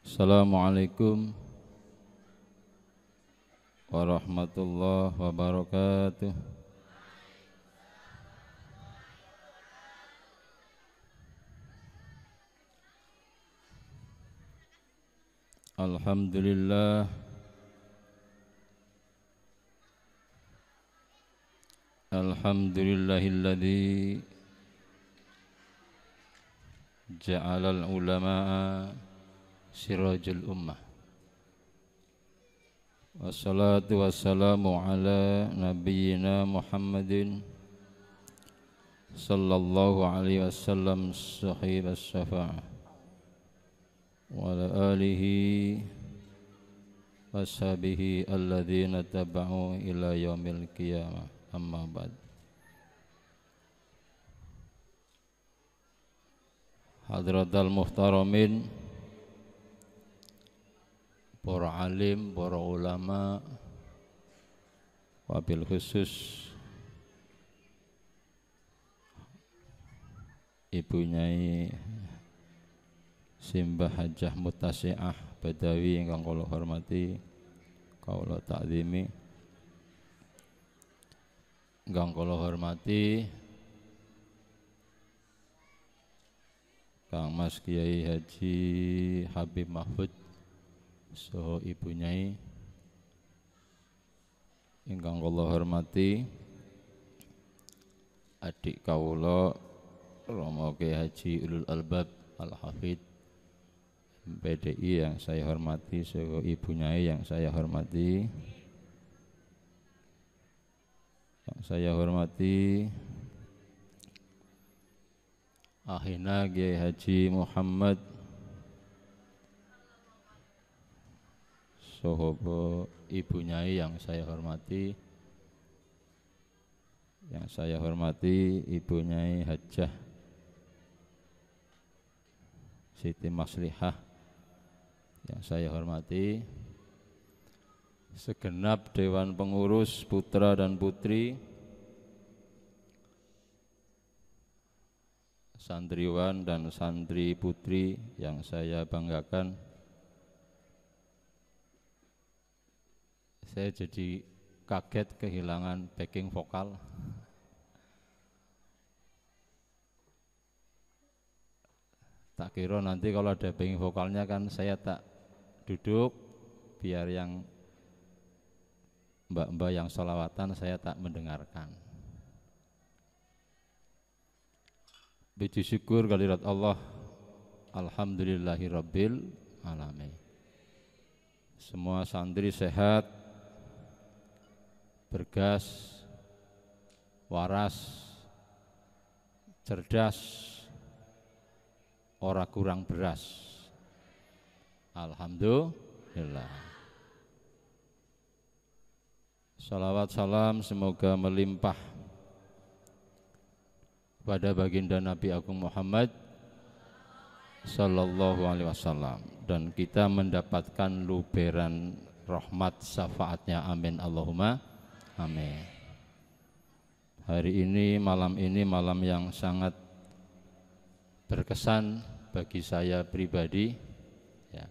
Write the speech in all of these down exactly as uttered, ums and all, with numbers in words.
Assalamualaikum warahmatullahi wabarakatuh. Alhamdulillah, alhamdulillahilladzi ja'alal ulama'a sirajul ummah. Wassalatu wassalamu ala nabiyyina Muhammadin sallallahu alaihi wasallam sahibas syafa'ah wa ala alihi wa sahbihi alladzina taba'u ila yaumil qiyamah. Amma ba'd. Hadratul muhtaramin, para alim, para ulama, wabil khusus Ibu Nyai Simbah Hajah Mutasiah Badawi ingkang kula hormati, kula takzimi, ingkang kula hormati Kang Mas Kiai Haji Habib Mahfud Soho Ibu Nyai ingkang kula hormati, adik kawula Romo Kyai Haji Ulul Albab Al-Hafidh P D I yang saya hormati, Soho Ibu Nyai yang saya hormati, yang saya hormati Ahina Kyai Haji Muhammad Sohobo Ibu Nyai yang saya hormati, yang saya hormati Ibu Nyai Hajah Siti Maslihah yang saya hormati, segenap Dewan Pengurus Putra dan Putri, santriwan dan santri putri yang saya banggakan. Saya jadi kaget kehilangan backing vokal. Tak kira nanti kalau ada backing vokalnya kan saya tak duduk, biar yang mbak-mbak yang sholawatan saya tak mendengarkan. Puji syukur kalirat Allah, alhamdulillahirabbil alamin. Semua santri sehat, bergas, waras, cerdas, ora kurang beras. Alhamdulillah. Salawat salam semoga melimpah pada baginda Nabi Agung Muhammad Sallallahu Alaihi Wasallam, dan kita mendapatkan luberan rahmat syafaatnya. Amin Allahumma amin. Hari ini, malam ini, malam yang sangat berkesan bagi saya pribadi. Ya.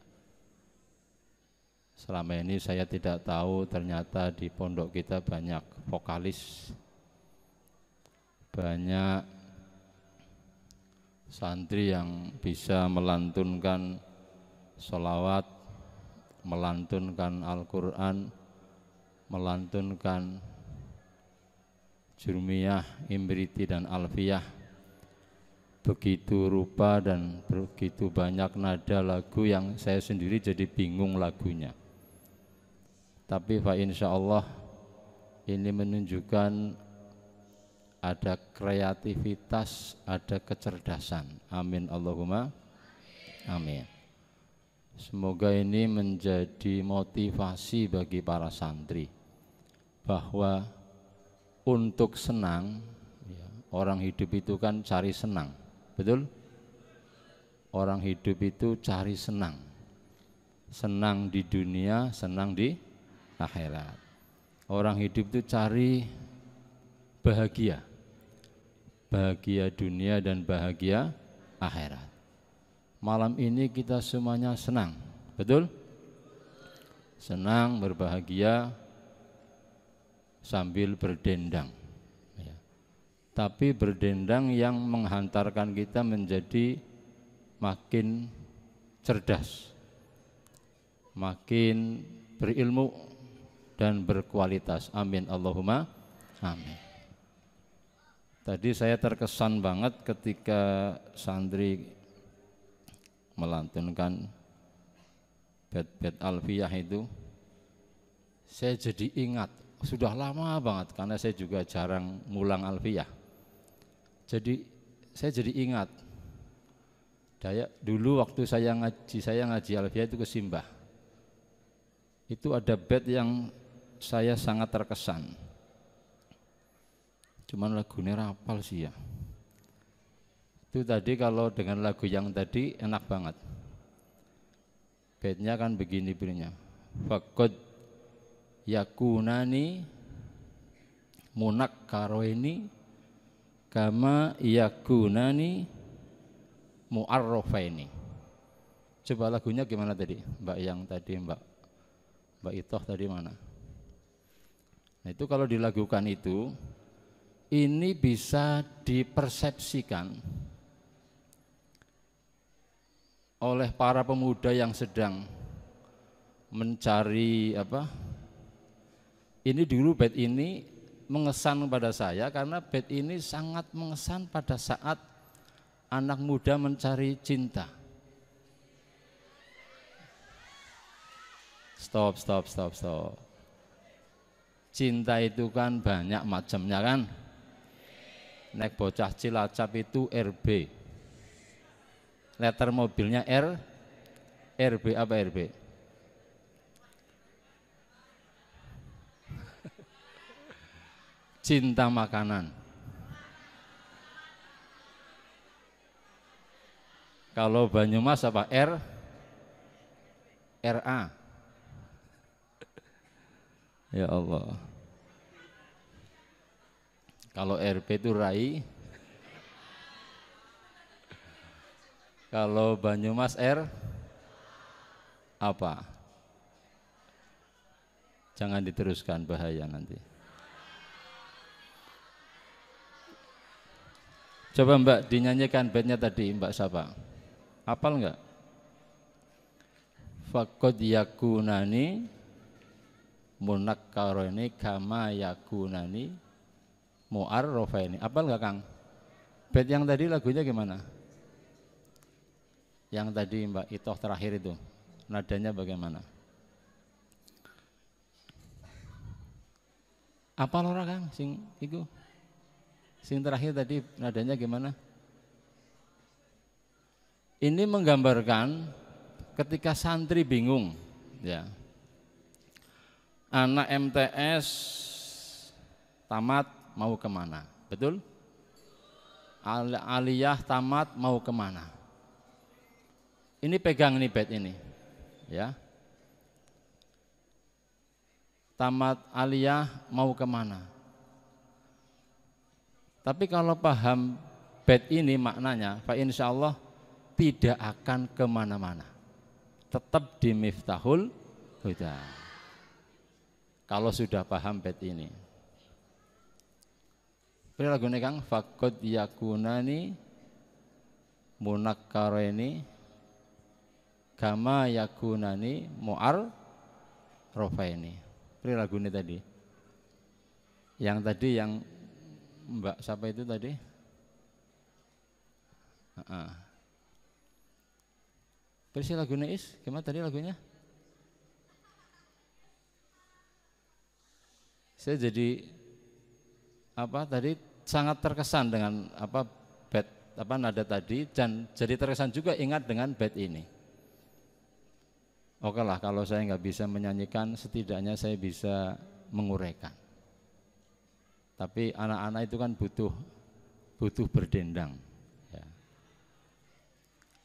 Selama ini saya tidak tahu ternyata di pondok kita banyak vokalis, banyak santri yang bisa melantunkan sholawat, melantunkan Al-Quran, melantunkan Jurmiyah, Imbriti, dan Alfiyah. Begitu rupa dan begitu banyak nada lagu yang saya sendiri jadi bingung lagunya. Tapi fa insya Allah ini menunjukkan ada kreativitas, ada kecerdasan. Amin Allahumma amin. Semoga ini menjadi motivasi bagi para santri bahwa untuk senang, ya, orang hidup itu kan cari senang, betul? orang hidup itu cari senang, senang di dunia, senang di akhirat. Orang hidup itu cari bahagia, bahagia dunia dan bahagia akhirat. Malam ini kita semuanya senang, betul? Senang, berbahagia sambil berdendang. Tapi berdendang yang menghantarkan kita menjadi makin cerdas, makin berilmu dan berkualitas. Amin Allahumma amin. Tadi saya terkesan banget ketika santri melantunkan bait-bait Alfiyah itu. Saya jadi ingat, sudah lama banget karena saya juga jarang mulang Alfiyah. Jadi saya jadi ingat, daya, dulu waktu saya ngaji saya ngaji Alfiyah itu ke Simbah, itu ada bait yang saya sangat terkesan. Cuman lagunya rapal sih ya. Itu tadi kalau dengan lagu yang tadi enak banget. Baitnya kan begini bunyinya. Fakod yakunani munak karoini kama yakunani mu'arrofaini. Coba lagunya gimana tadi Mbak, yang tadi Mbak Mbak Itoh tadi mana? Nah itu kalau dilakukan itu, ini bisa dipersepsikan oleh para pemuda yang sedang mencari apa. Ini dulu bait ini mengesan pada saya karena bait ini sangat mengesan pada saat anak muda mencari cinta. Stop, stop, stop, stop. Cinta itu kan banyak macamnya kan. Nek bocah Cilacap itu R B. Letter mobilnya R. R B apa R B? Cinta makanan. Kalau Banyumas apa R? R A. Ya Allah. Kalau R P itu Rai. Kalau Banyumas R apa? Jangan diteruskan, bahaya nanti. Coba Mbak dinyanyikan baitnya tadi Mbak siapa? Apal enggak? Faqad yakunani munakkaroni kama yakunani mu'arrofaini. Apal enggak Kang? Bait yang tadi lagunya gimana? Yang tadi Mbak Itoh terakhir itu nadanya bagaimana? Apal ora Kang sing iku? Sing terakhir tadi nadanya gimana? Ini menggambarkan ketika santri bingung, ya. Anak M T S tamat mau kemana? Betul? Aliyah tamat mau kemana? Ini pegang nih bait ini, ya. Tamat aliyah mau kemana? Tapi kalau paham bait ini maknanya, Pak, insya Allah tidak akan kemana-mana, tetap di Miftahul Huda. Kalau sudah paham bait ini, pilih lagu Kang, Fakod yakunani munakkareni kama yakunani mu'ar rofaini. Pilih lagu ini tadi, yang tadi yang Mbak siapa itu tadi? Uh-uh. Persi lagunya is, gimana tadi lagunya? Saya jadi apa tadi sangat terkesan dengan apa bait apa nada tadi, dan jadi terkesan juga ingat dengan bait ini. Oke lah, kalau saya nggak bisa menyanyikan, setidaknya saya bisa menguraikan. Tapi anak-anak itu kan butuh butuh berdendang. Ya.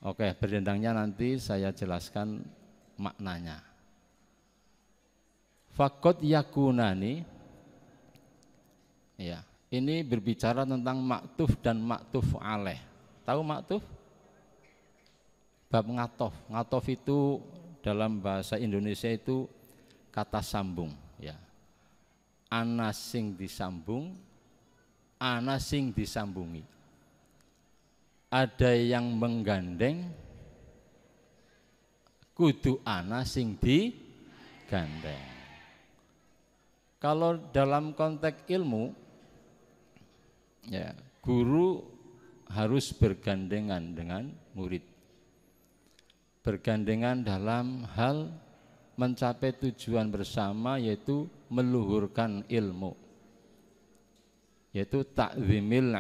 Oke, berdendangnya nanti saya jelaskan maknanya. Fakot yakunani, ya, ini berbicara tentang maktuf dan maktuf aleh. Tahu maktuf? Bab ngatof. Ngatof itu dalam bahasa Indonesia itu kata sambung, ya. Ana sing disambung, ana sing disambungi. Ada yang menggandeng, kudu ana sing digandeng. Kalau dalam konteks ilmu, ya, guru harus bergandengan dengan murid, bergandengan dalam hal mencapai tujuan bersama, yaitu meluhurkan ilmu, yaitu ta'zimil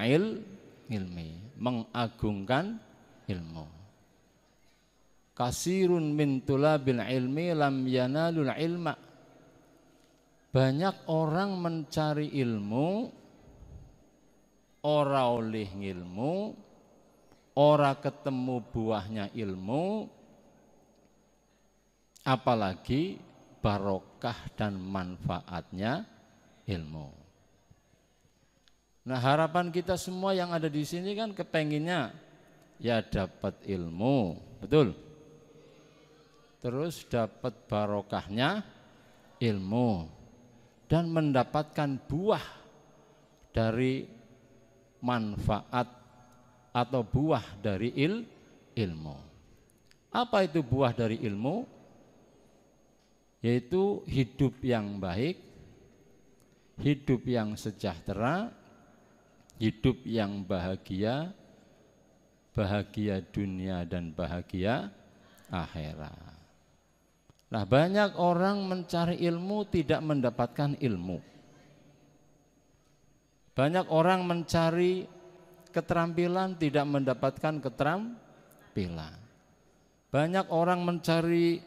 ilmi, mengagungkan ilmu. Kasirun min tulabil ilmi lam yanalul ilma, banyak orang mencari ilmu ora oleh ilmu, ora ketemu buahnya ilmu, apalagi barokah dan manfaatnya ilmu. Nah, harapan kita semua yang ada di sini kan kepenginnya ya dapat ilmu, betul? Terus dapat barokahnya ilmu dan mendapatkan buah dari manfaat atau buah dari il, ilmu. Apa itu buah dari ilmu? Yaitu hidup yang baik, hidup yang sejahtera, hidup yang bahagia, bahagia dunia dan bahagia akhirat. Nah, banyak orang mencari ilmu tidak mendapatkan ilmu. Banyak orang mencari keterampilan tidak mendapatkan keterampilan. Banyak orang mencari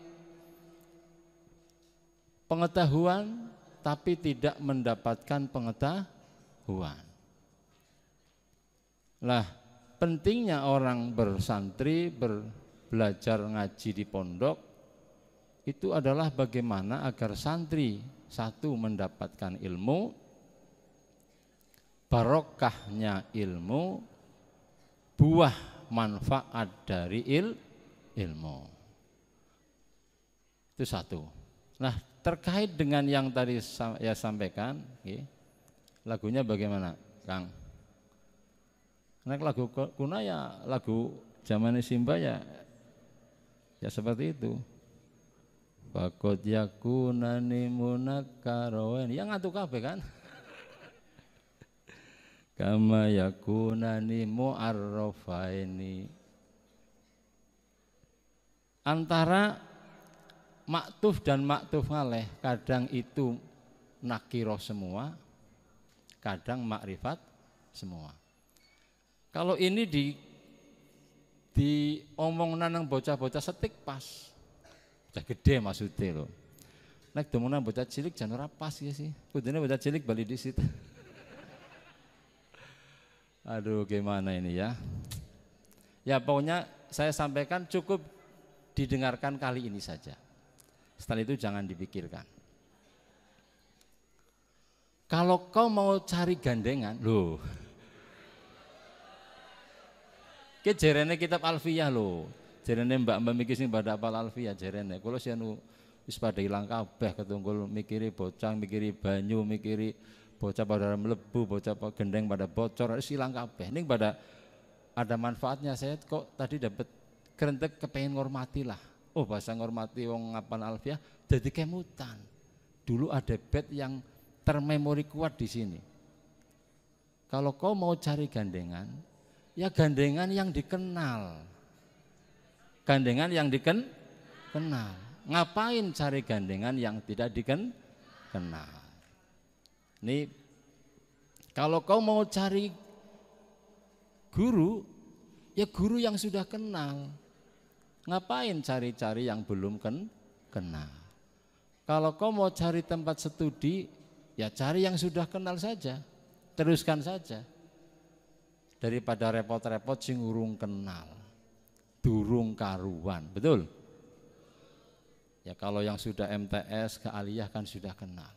pengetahuan tapi tidak mendapatkan pengetahuan. Lah, pentingnya orang bersantri, ber, belajar ngaji di pondok itu adalah bagaimana agar santri satu mendapatkan ilmu, barokahnya ilmu, buah manfaat dari il, ilmu. Itu satu. Nah, terkait dengan yang tadi saya sampaikan, lagunya bagaimana, Kang? Nek lagu kuna ya lagu zaman Simba ya, ya seperti itu. Fakot yakuna nimunakaroen, ya ngatu kabeh kan? Kama yakuna nimuarrofaini. Antara maktuf dan maktuf aleh kadang itu nakiroh semua, kadang makrifat semua. Kalau ini di di omong nanang bocah-bocah setik pas, bocah gede maksudnya loh. Nek demenang bocah cilik jangan ora pas ya sih. Kudune bocah cilik bali disit. Aduh, gimana ini ya? Ya pokoknya saya sampaikan cukup didengarkan kali ini saja. Setelah itu jangan dipikirkan. Kalau kau mau cari gandengan, loh. Jerene kitab Alfiyah loh, jerene mbak mbak mikir sing pada apal Alfiyah jerene. Kalau sih anu wis pada hilang kabeh ketunggul mikiri bocah, mikiri banyu, mikiri bocah pada melebu, bocah gendeng pada bocor, harus hilang kabeh. Ini pada ada manfaatnya. Saya kok tadi dapat kerentek kepengen ngormati lah. Oh, bahasa ngormati wong ngapan Alfiyah jadi kemutan. Dulu ada bed yang termemori kuat di sini. Kalau kau mau cari gandengan, ya gandengan yang dikenal, gandengan yang diken kenal. Ngapain cari gandengan yang tidak diken kenal? Nih, kalau kau mau cari guru, ya guru yang sudah kenal. Ngapain cari-cari yang belum ken kenal? Kalau kau mau cari tempat studi, ya cari yang sudah kenal saja, teruskan saja. Daripada repot-repot sing urung kenal, durung karuan, betul? Ya kalau yang sudah M T S ke aliyah kan sudah kenal.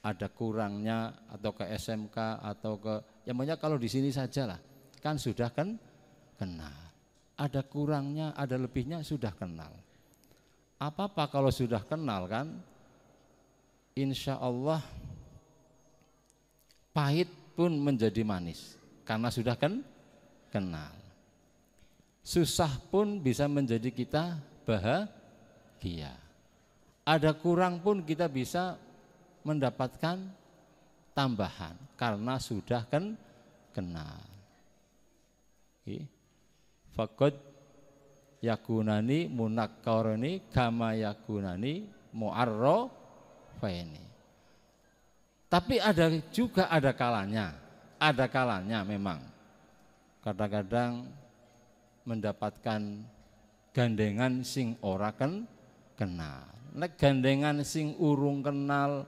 Ada kurangnya atau ke S M K atau ke, yang banyak kalau di sini sajalah kan sudah kan kenal. Ada kurangnya, ada lebihnya sudah kenal. Apa-apa kalau sudah kenal kan, insya Allah pahit pun menjadi manis karena sudah kan kenal. Susah pun bisa menjadi kita bahagia. Ada kurang pun kita bisa mendapatkan tambahan karena sudah kan kenal. Fakod yakunani munakkarani kama yakunani mu'arro faini. Tapi ada juga ada kalanya, ada kalanya memang. Kadang-kadang mendapatkan gandengan sing ora ken kenal. Nek gandengan sing urung kenal,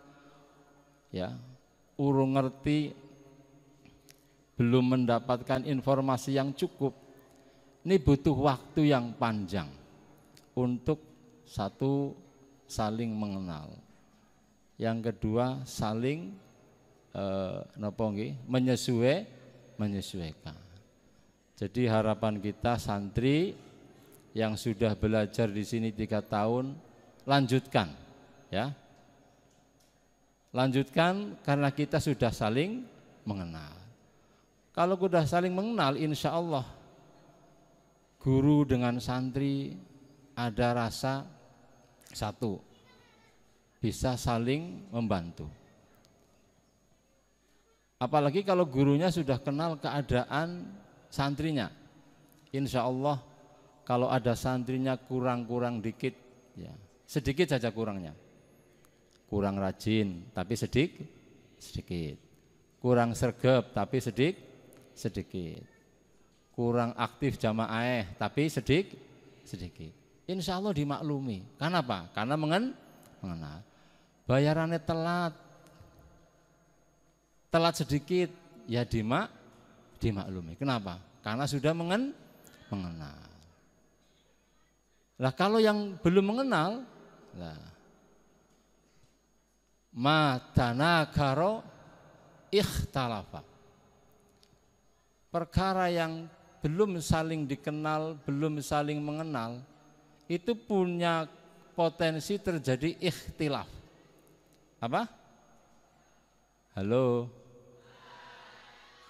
ya urung ngerti, belum mendapatkan informasi yang cukup. Ini butuh waktu yang panjang untuk satu saling mengenal. Yang kedua saling eh, napa nggih menyesuai menyesuaikan. Jadi harapan kita santri yang sudah belajar di sini tiga tahun lanjutkan, ya lanjutkan karena kita sudah saling mengenal. Kalau sudah saling mengenal, insya Allah guru dengan santri ada rasa satu. Bisa saling membantu. Apalagi kalau gurunya sudah kenal keadaan santrinya. Insya Allah kalau ada santrinya kurang-kurang dikit, ya, sedikit saja kurangnya. Kurang rajin tapi sedikit, sedikit. Kurang sergap tapi sedikit, sedikit. Kurang aktif jamaah tapi sedikit, sedikit. Insya Allah dimaklumi. Kenapa? Karena mengen, mengenal. Bayarannya telat, telat sedikit, ya dimak, dimaklumi. Kenapa? Karena sudah mengen, mengenal. Nah kalau yang belum mengenal, nah, matanakaro ikhtalafa. Perkara yang belum saling dikenal, belum saling mengenal, itu punya potensi terjadi ikhtilaf. Apa? Halo.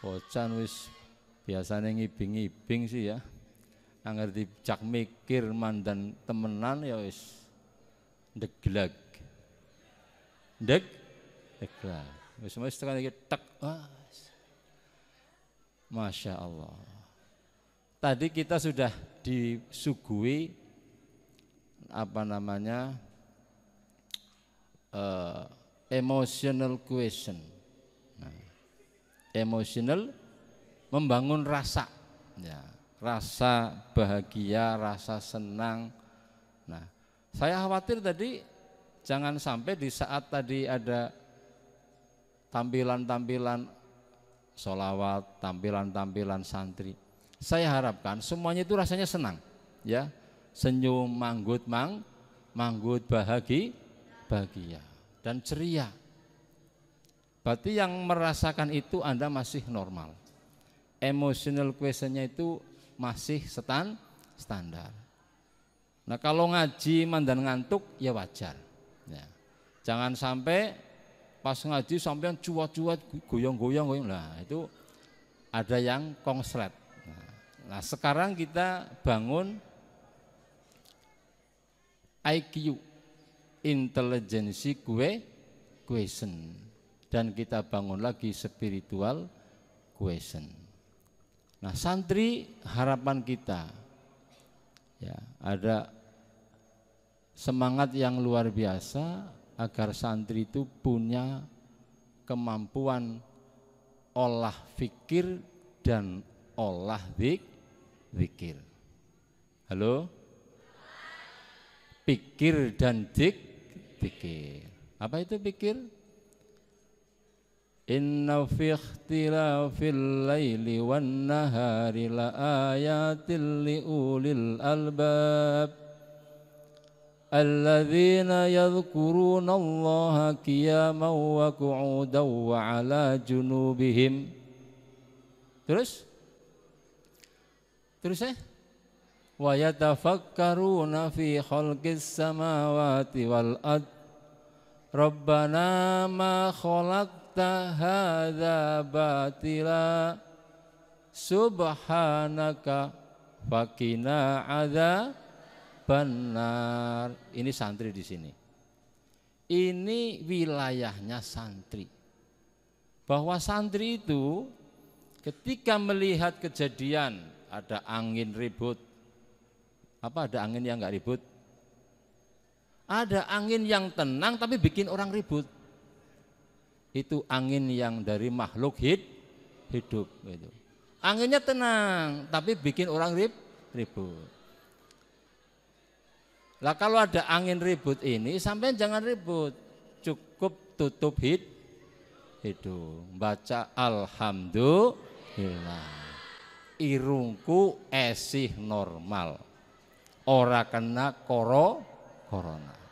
Bocan wis biasanya ngibing-ngibing sih ya. Angger dijak mikir mandan temenan ya wis ndegleg. Ndeg degleg. Wis wis tekan iki tek. Masya Allah. Tadi kita sudah disuguhi apa namanya uh, emotional question. Nah, emotional membangun rasa, ya, rasa bahagia, rasa senang. Nah, saya khawatir tadi jangan sampai di saat tadi ada tampilan-tampilan sholawat, tampilan-tampilan santri. Saya harapkan semuanya itu rasanya senang, ya. Senyum, manggut, mang, manggut, bahagi, bahagia dan ceria. Berarti yang merasakan itu Anda masih normal. Emotional questionnya itu masih setan standar. Nah kalau ngaji mandan ngantuk ya wajar. Ya. Jangan sampai pas ngaji sampai cuat-cuat goyang-goyang, nah itu ada yang konslet. Nah sekarang kita bangun I Q, intelijensi kue, question, dan kita bangun lagi spiritual question. Nah santri harapan kita, ya ada semangat yang luar biasa agar santri itu punya kemampuan olah fikir dan olah zikir. Halo? Pikir dan dik pikir. Apa itu pikir? Inna fi ikhtilafil layli wan nahari la ayatin li ulil albab alladzina yadhkuruna allaha qiyaman wa qu'udan wa ala junubihim. Terus terus eh wa yatafakkaruna fi khalqis samawati wal ard rabbana ma khalaq tahadza batila subhanaka faqina adzabannar. Ini santri di sini, ini wilayahnya santri, bahwa santri itu ketika melihat kejadian ada angin ribut, apa ada angin yang enggak ribut? Ada angin yang tenang tapi bikin orang ribut. Itu angin yang dari makhluk hidup. Anginnya tenang, tapi bikin orang rib, ribut. Lah kalau ada angin ribut ini, sampai jangan ribut, cukup tutup hid, hidung, baca alhamdulillah, irungku esih normal, ora kena koro, corona.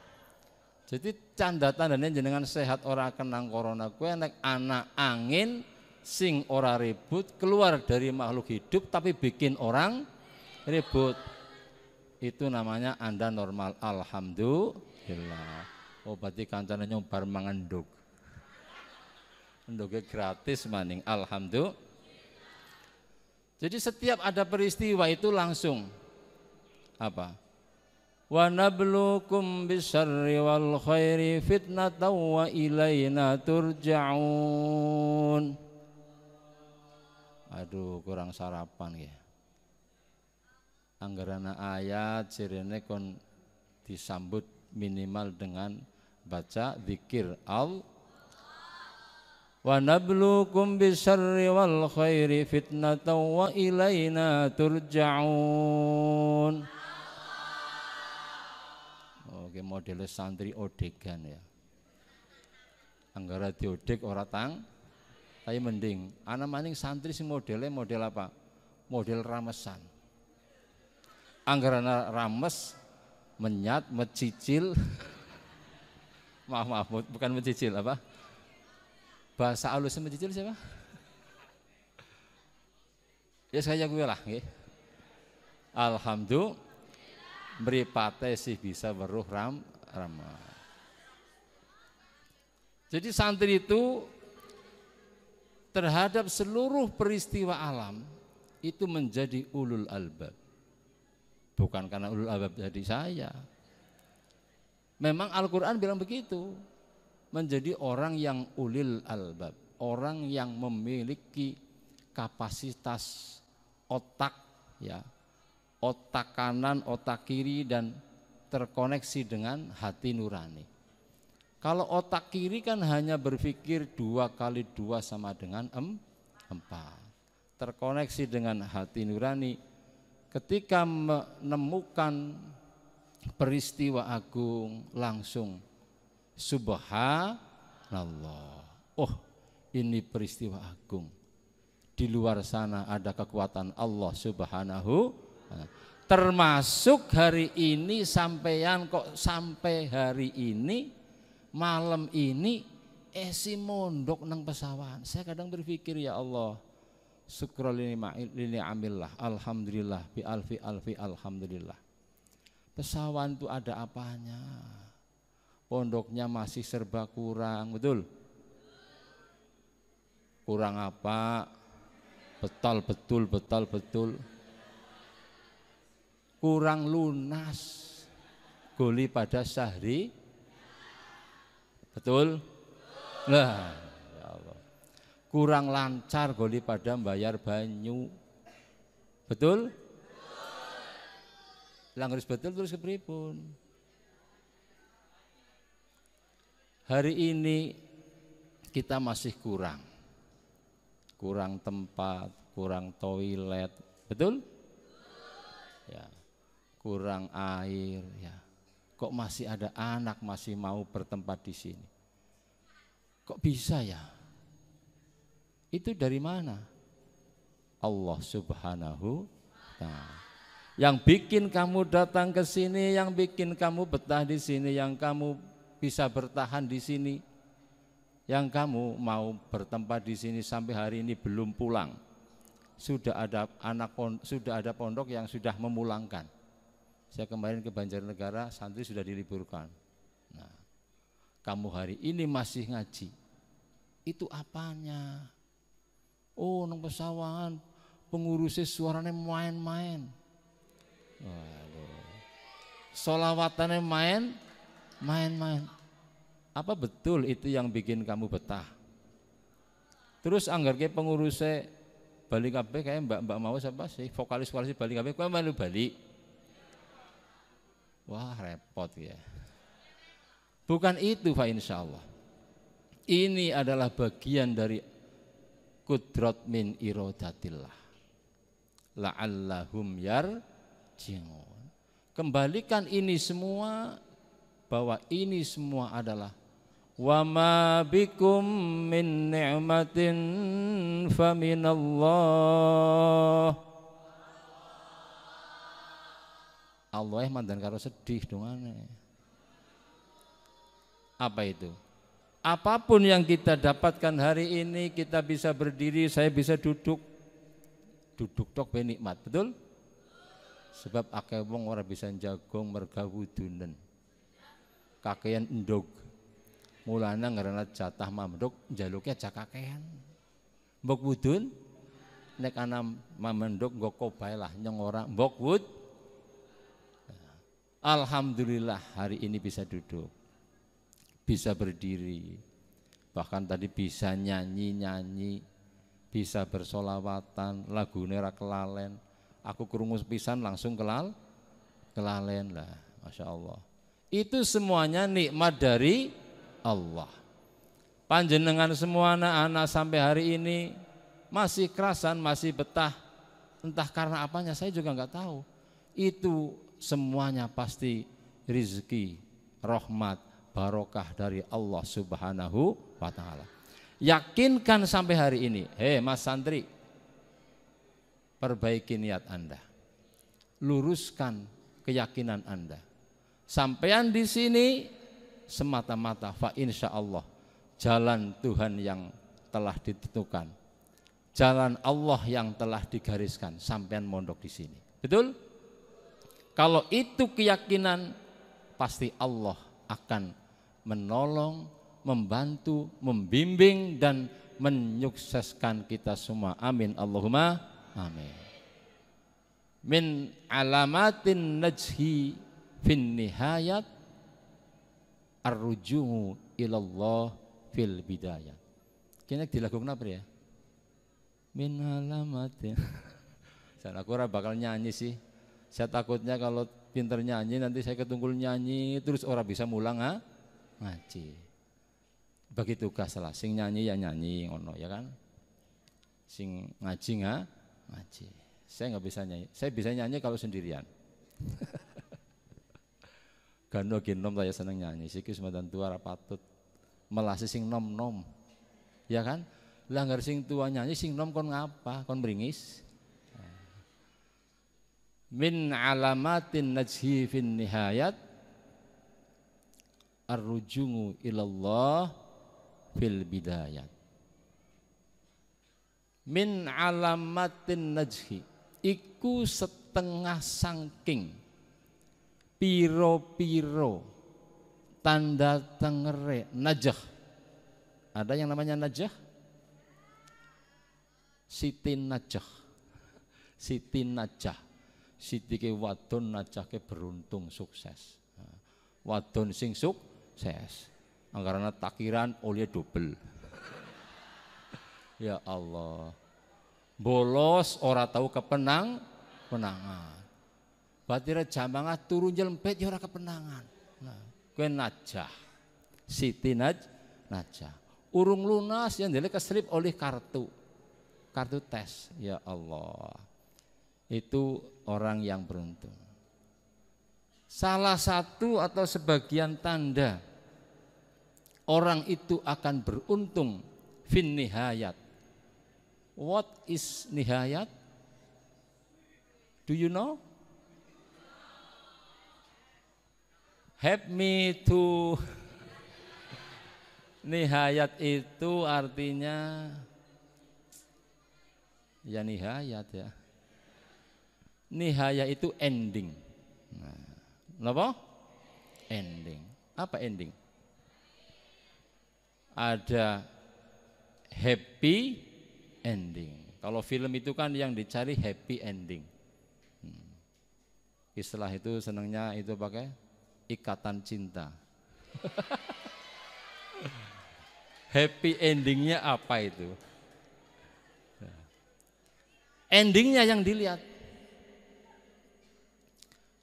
Jadi tanda-tandanya jenengan sehat ora kenang corona kuwi nek anak angin sing ora ribut keluar dari makhluk hidup tapi bikin orang ribut. Itu namanya Anda normal. Alhamdulillah. Oh berarti kancane nyobar mangan nduk. Nduke gratis maning. Alhamdulillah. Jadi setiap ada peristiwa itu langsung apa? Wa nabluukum bisyarri wal khairi fitnatan wa ilaina turja'un. Aduh kurang sarapan ya. Anggarana ayat sirene kon disambut minimal dengan baca zikir al. Wa nabluukum bisyarri wal khairi fitnatan wa ilaina turja'un. Oke model santri odegan ya. Anggara diodek ora tang, tapi mending ana maning santri si modelnya model apa? Model ramesan. Anggarana rames menyat mencicil. maaf maaf bukan mencicil apa? Bahasa alusnya mencicil siapa? Ya saya gue lah nggih. Alhamdulillah. Mripate sih bisa beruh ram ramah. Jadi santri itu terhadap seluruh peristiwa alam itu menjadi ulul albab. Bukan karena ulul albab jadi saya. Memang Al-Quran bilang begitu. Menjadi orang yang ulil albab. Orang yang memiliki kapasitas otak ya. Otak kanan, otak kiri dan terkoneksi dengan hati nurani. Kalau otak kiri kan hanya berpikir dua kali dua sama dengan empat. Terkoneksi dengan hati nurani. Ketika menemukan peristiwa agung langsung subhanallah. Oh ini peristiwa agung. Di luar sana ada kekuatan Allah subhanahu. Termasuk hari ini sampeyan kok sampai hari ini malam ini esi mondok nang Pesawahan. Saya kadang berpikir ya Allah, syukur lini amillah, alhamdulillah bi alfi alfi alhamdulillah. Pesawahan itu ada apanya? Pondoknya masih serba kurang, betul? Kurang apa? Betul betul betul betul. Kurang lunas goli pada sahri, betul? Nah, ya Allah. Kurang lancar goli pada bayar banyu, betul? Langgaris betul terus kepripun. Hari ini kita masih kurang, kurang tempat, kurang toilet, betul? Ya. Kurang air ya, kok masih ada anak masih mau bertempat di sini, kok bisa ya? Itu dari mana? Allah Subhanahu wa Ta'ala. Yang bikin kamu datang ke sini, yang bikin kamu betah di sini, yang kamu bisa bertahan di sini, yang kamu mau bertempat di sini sampai hari ini belum pulang. Sudah ada anak pondok, sudah ada pondok yang sudah memulangkan. Saya kemarin ke Banjarnegara, santri sudah diliburkan. Nah, kamu hari ini masih ngaji. Itu apanya? Oh, nang Pesawahan pengurusnya suaranya main-main. Waduh. Solawatannya main, main-main. Apa betul itu yang bikin kamu betah? Terus anggar ke pengurusnya balik kabeh kayak mbak-mbak mau siapa sih vokalis-vokalis balik kabeh, kok malu balik. Wah, repot ya. Bukan itu, fa insyaallah. Ini adalah bagian dari kudrat min iradatillah. La'allahum yarji'un. Kembalikan ini semua bahwa ini semua adalah wa ma bikum min ni'matin fa minallah. Allah eh mandan karo sedih dongane. Apa itu? Apapun yang kita dapatkan hari ini, kita bisa berdiri, saya bisa duduk. Duduk tok ben nikmat, betul? Sebab akeh wong ora bisa njagong merga wudunen. Kakean endog. Mulana ngarana jatah mamduk njaluknya jakakean. Mbok wudun nek ana mamenduk nggo kobae lah nyong ora mbok wud. Alhamdulillah hari ini bisa duduk. Bisa berdiri. Bahkan tadi bisa nyanyi-nyanyi, bisa bersolawatan, lagune ra kelalen. Aku krungu pisan langsung kelal kelalen lah, Masya Allah. Itu semuanya nikmat dari Allah. Panjenengan semua anak-anak sampai hari ini masih kerasan, masih betah, entah karena apanya saya juga nggak tahu. Itu semuanya pasti rizki, rahmat, barokah dari Allah Subhanahu wa Ta'ala. Yakinkan sampai hari ini. Hei mas santri, perbaiki niat Anda, luruskan keyakinan Anda. Sampaian di sini semata-mata fa insya Allah jalan Tuhan yang telah ditentukan, jalan Allah yang telah digariskan, sampean mondok di sini, betul? Kalau itu keyakinan, pasti Allah akan menolong, membantu, membimbing dan menyukseskan kita semua. Amin Allahumma amin. Min alamatin najhi fin nihayat arrujuhu ilallah fil bidayah. Kene dilakukan apa ya? Min alamatin. Saya aku bakal nyanyi sih. Saya takutnya kalau pinter nyanyi nanti saya ketunggul nyanyi terus orang bisa mulang ha? Ngaji. Bagi tugas lah. Sing nyanyi ya nyanyi ngono ya kan. Sing ngaji nggak ngaji. Saya nggak bisa nyanyi. Saya bisa nyanyi kalau sendirian. Gano genom saya seneng nyanyi, siki semantan tua rapatut melasi sing nom nom, ya kan? Langgar sing tua nyanyi sing nom kon ngapa? Kon beringis. Min alamatin najhi fin nihayat arrujungu ilallah fil bidayat. Min alamatin najhi iku setengah sangking piro-piro tanda tengere najah. Ada yang namanya najah? Siti najah. Siti najah. Siti ke wadon najah ke beruntung sukses. Wadon sing sukses. Anggarana takiran oleh dobel. Ya Allah. Bolos ora tahu kepenang penangan. Batira jamangah turun jelempet ya ora kepenangan. Nah, kowe najah. Siti naj najah. Urung lunas yang dile keslip oleh kartu. Kartu tes. Ya Allah. Itu orang yang beruntung. Salah satu atau sebagian tanda orang itu akan beruntung fin nihayat What is nihayat? Do you know? Help me to. Nihayat itu artinya ya nihayat ya. Nihayat itu ending. Nah, kenapa? Ending. Apa ending? Ada happy ending. Kalau film itu kan yang dicari happy ending. Hmm. Istilah itu senangnya itu pakai ikatan cinta. Happy endingnya apa itu? Endingnya yang dilihat.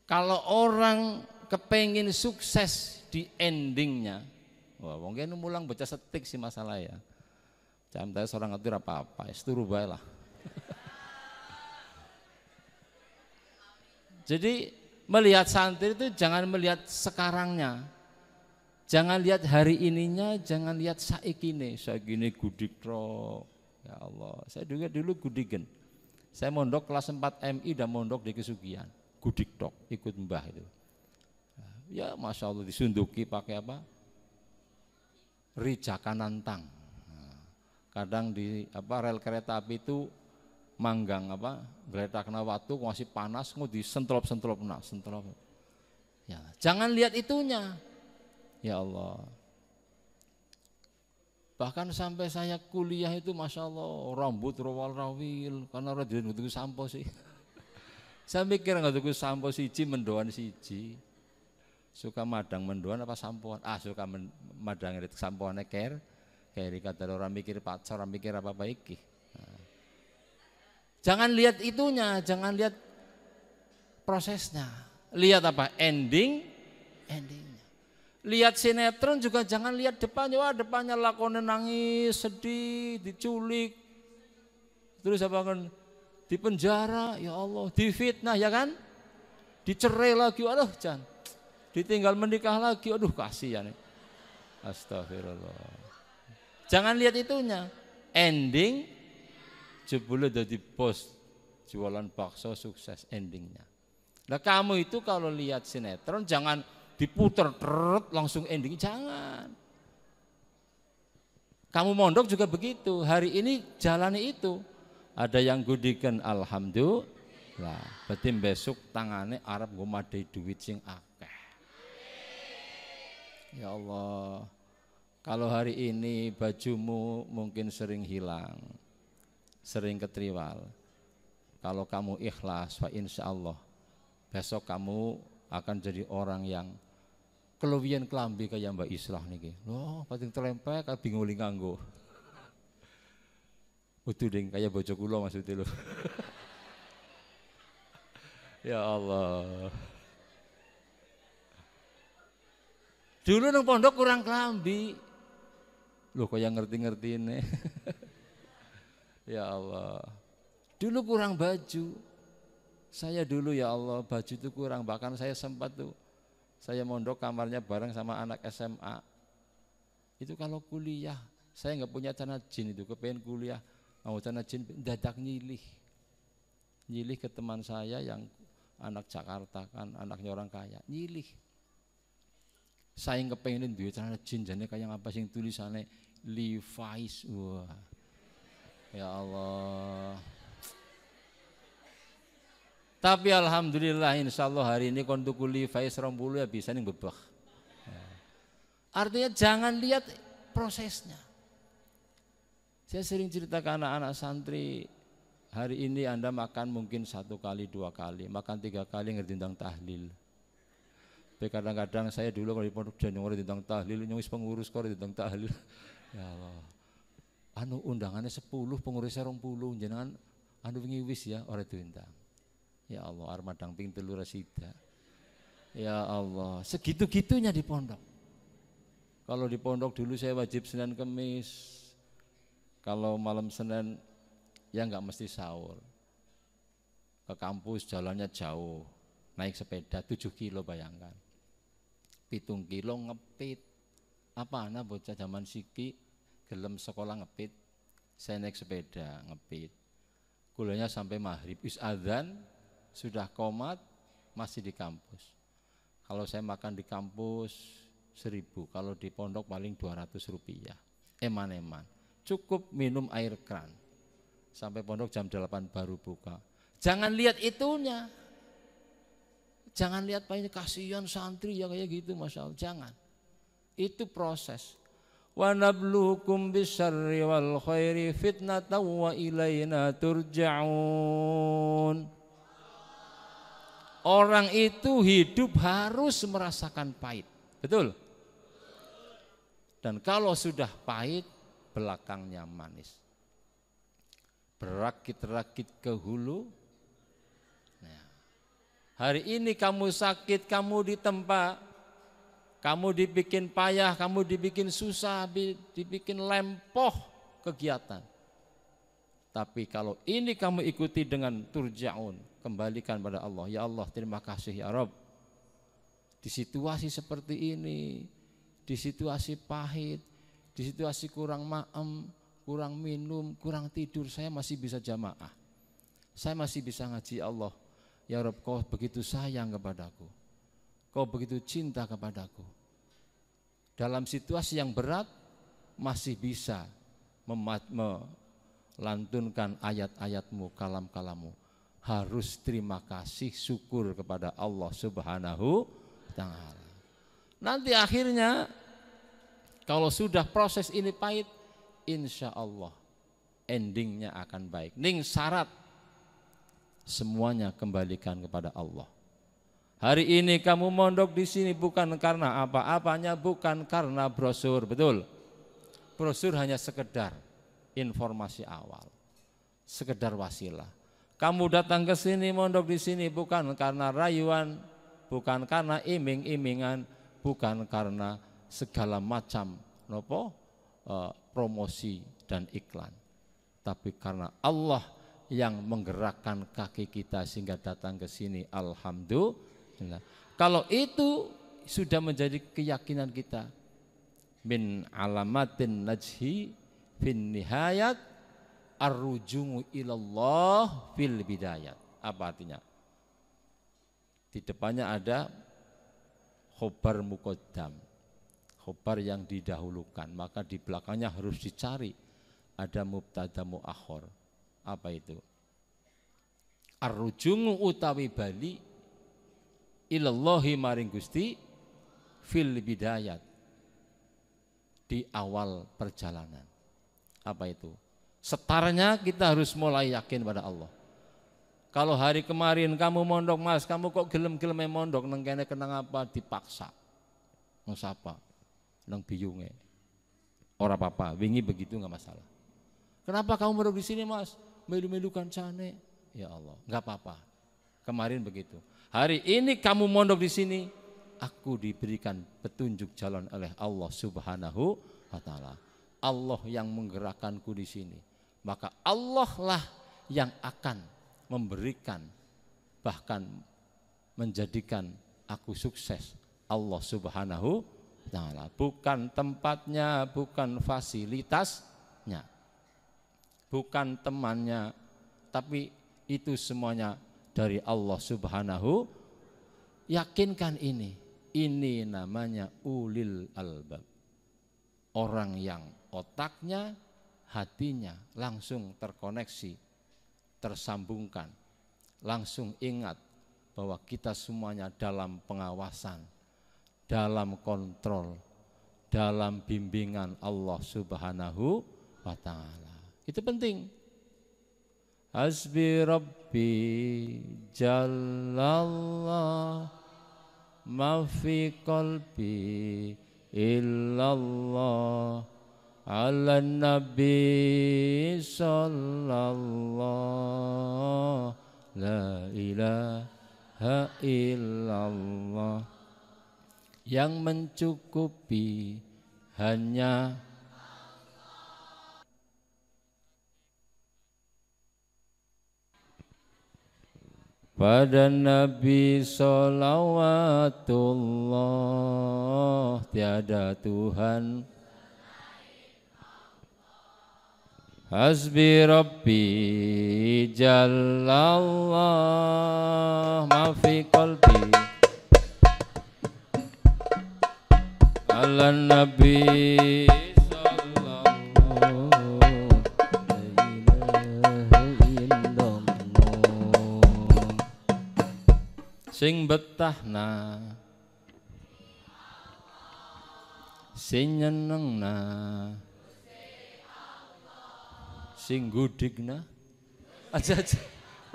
Kalau orang kepengin sukses di endingnya, wah mungkin mulang baca setik sih masalah ya. Jam tadi seorang ngatur apa-apa, itu rubah lah. Jadi melihat santri itu jangan melihat sekarangnya, jangan lihat hari ininya, jangan lihat saikine. Saikine gudik tro, ya Allah. Saya juga dulu gudigen. Saya mondok kelas empat M I dan mondok di Kesugian. Gudik tok, ikut mbah itu. Ya masya Allah disunduki pakai apa? Rijakan nantang. Kadang di apa rel kereta api itu manggang apa geletakna watu masih panas ngudi sentelop-sentelop nah sentelop. Ya, jangan lihat itunya. Ya Allah. Bahkan sampai saya kuliah itu masya Allah rambut rawal-rawil karena rajin ngutuk sampo sih. Saya mikir ngutuk sampo siji mendoan siji. Suka madang mendoan apa sampoan? Ah suka men, madang itu sampoannya care. Kayak kata orang mikir pacar, orang mikir apa-apa iki. Nah. Jangan lihat itunya, jangan lihat prosesnya. Lihat apa? Ending, endingnya. Lihat sinetron juga jangan lihat depannya. Wah depannya lakonnya nangis, sedih, diculik. Terus apa kan? Di penjara, ya Allah. Difitnah, ya kan? Dicerai lagi, aduh jangan. Ditinggal menikah lagi, aduh kasihan. Astagfirullah. Jangan lihat itunya, ending jebule jadi bos jualan bakso sukses endingnya. Nah kamu itu kalau lihat sinetron jangan diputer terus langsung ending, jangan. Kamu mondok juga begitu, hari ini jalani itu. Ada yang gudikan alhamdulillah, berarti besok tangane arep nggo madhei duit sing akeh. Ya Allah. Kalau hari ini bajumu mungkin sering hilang, sering ketriwal. Kalau kamu ikhlas, wa insya Allah besok kamu akan jadi orang yang keluwian kelambi kayak Mbak Islah niki. Loh, pating terlempek, bingung nganggo. Utuh ding kayak bojo kula maksudnya lho. Ya Allah. Dulu nang pondok kurang kelambi. Loh kok yang ngerti-ngerti ini. Ya Allah. Dulu kurang baju. Saya dulu ya Allah baju itu kurang. Bahkan saya sempat tuh. Saya mondok kamarnya bareng sama anak S M A. Itu kalau kuliah. Saya nggak punya tanah jin itu. Kepengen kuliah. Mau tanah jin dadak nyilih. Nyilih ke teman saya yang anak Jakarta kan. Anaknya orang kaya. Nyilih. Saya kepengenin duit tanah jin. Jadi kayak apa sih tulisannya Levi's. Wah. Ya Allah. Tapi alhamdulillah insya Allah hari ini kontuku Levi's rombulu ya bisa nih bebek. Artinya jangan lihat prosesnya. Saya sering cerita ke anak-anak santri. Hari ini Anda makan mungkin satu kali, dua kali. Makan tiga kali ngerdindang tahlil. Tapi kadang-kadang saya dulu kalau di pondok dan nyongori tentang tahlil, nyongis pengurus kori tentang tahlil. Ya Allah. Anu undangannya sepuluh, pengurusnya rong puluh, jangan anu ngiwis ya orang itu undang. Ya Allah, armadang ping telur asida. Ya Allah, segitu-gitunya di pondok. Kalau di pondok dulu saya wajib Senin Kemis. Kalau malam Senin ya nggak mesti sahur. Ke kampus jalannya jauh, naik sepeda tujuh kilo bayangkan. Pitung kilo ngepit, apa anak bocah zaman siki gelem sekolah ngepit, saya naik sepeda ngepit, kuliahnya sampai maghrib, is adzan sudah komat masih di kampus. Kalau saya makan di kampus seribu, kalau di pondok paling dua ratus rupiah, eman-eman, cukup minum air keran. Sampai pondok jam delapan baru buka. Jangan lihat itunya, jangan lihat Pak ini kasihan santri ya kayak gitu, Masya Allah. Jangan, itu proses. Wa nabluukum bisyarri wal khairi fitnatan wa ilaina turja'un. Orang itu hidup harus merasakan pahit, betul? Dan kalau sudah pahit, belakangnya manis. Berakit-rakit ke hulu. Nah, hari ini kamu sakit, kamu ditempa, kamu dibikin payah, kamu dibikin susah, dibikin lempoh kegiatan. Tapi kalau ini kamu ikuti dengan turja'un, kembalikan pada Allah. Ya Allah, terima kasih ya Rabb. Di situasi seperti ini, di situasi pahit, di situasi kurang maem, kurang minum, kurang tidur, saya masih bisa jamaah, saya masih bisa ngaji. Allah ya Rabb, kau begitu sayang kepadaku, kau begitu cinta kepadaku. Dalam situasi yang berat masih bisa melantunkan ayat-ayatmu, kalam-kalamu. Harus terima kasih, syukur kepada Allah Subhanahu wa Ta'ala. Nanti akhirnya kalau sudah proses ini pahit, insya Allah endingnya akan baik. Ning syarat semuanya kembalikan kepada Allah. Hari ini kamu mondok di sini bukan karena apa-apanya, bukan karena brosur, betul? Brosur hanya sekedar informasi awal, sekedar wasilah. Kamu datang ke sini mondok di sini bukan karena rayuan, bukan karena iming-imingan, bukan karena segala macam nopo promosi dan iklan, tapi karena Allah yang menggerakkan kaki kita sehingga datang ke sini. Alhamdulillah. Kalau itu sudah menjadi keyakinan kita, min alamatin najhi fin nihayat arrujungu ilallah fil bidayat. Apa artinya? Di depannya ada khobar muqaddam, khobar yang didahulukan, maka di belakangnya harus dicari ada mubtada muakhor. Apa itu? Arrujungu utawi bali ilallahi maring Gusti fil bidayat, di awal perjalanan. Apa itu? Setaranya kita harus mulai yakin pada Allah. Kalau hari kemarin kamu mondok, mas, kamu kok gelem-gelem mondok nang kene kenang apa dipaksa, nang sapa, nang biyunge. Ora apa-apa, wingi begitu nggak masalah. Kenapa kamu mondok di sini, mas? Melu-melu kancane. Ya Allah, nggak apa-apa. Kemarin begitu. Hari ini kamu mondok di sini, aku diberikan petunjuk jalan oleh Allah Subhanahu wa Ta'ala. Allah yang menggerakkanku di sini. Maka Allah lah yang akan memberikan, bahkan menjadikan aku sukses. Allah Subhanahu wa Ta'ala, bukan tempatnya, bukan fasilitasnya, bukan temannya, tapi itu semuanya dari Allah Subhanahu. Yakinkan ini, ini namanya ulil albab, orang yang otaknya, hatinya langsung terkoneksi, tersambungkan, langsung ingat bahwa kita semuanya dalam pengawasan, dalam kontrol, dalam bimbingan Allah Subhanahu wa Ta'ala. Itu penting. Hasbi Rabbi Jallallah, ma fi qalbi illallah, ala nabi sallallahu, la ilaha illallah. Yang mencukupi hanya Allah. Pada Nabi sholawatullah, tiada Tuhan selain Allah. Hasbi Rabbi Jalallah ma fi qalbi ala nabi sallallahu la ilaha illallah. Sing betahna sing nyenengna sing gudikna aja aja,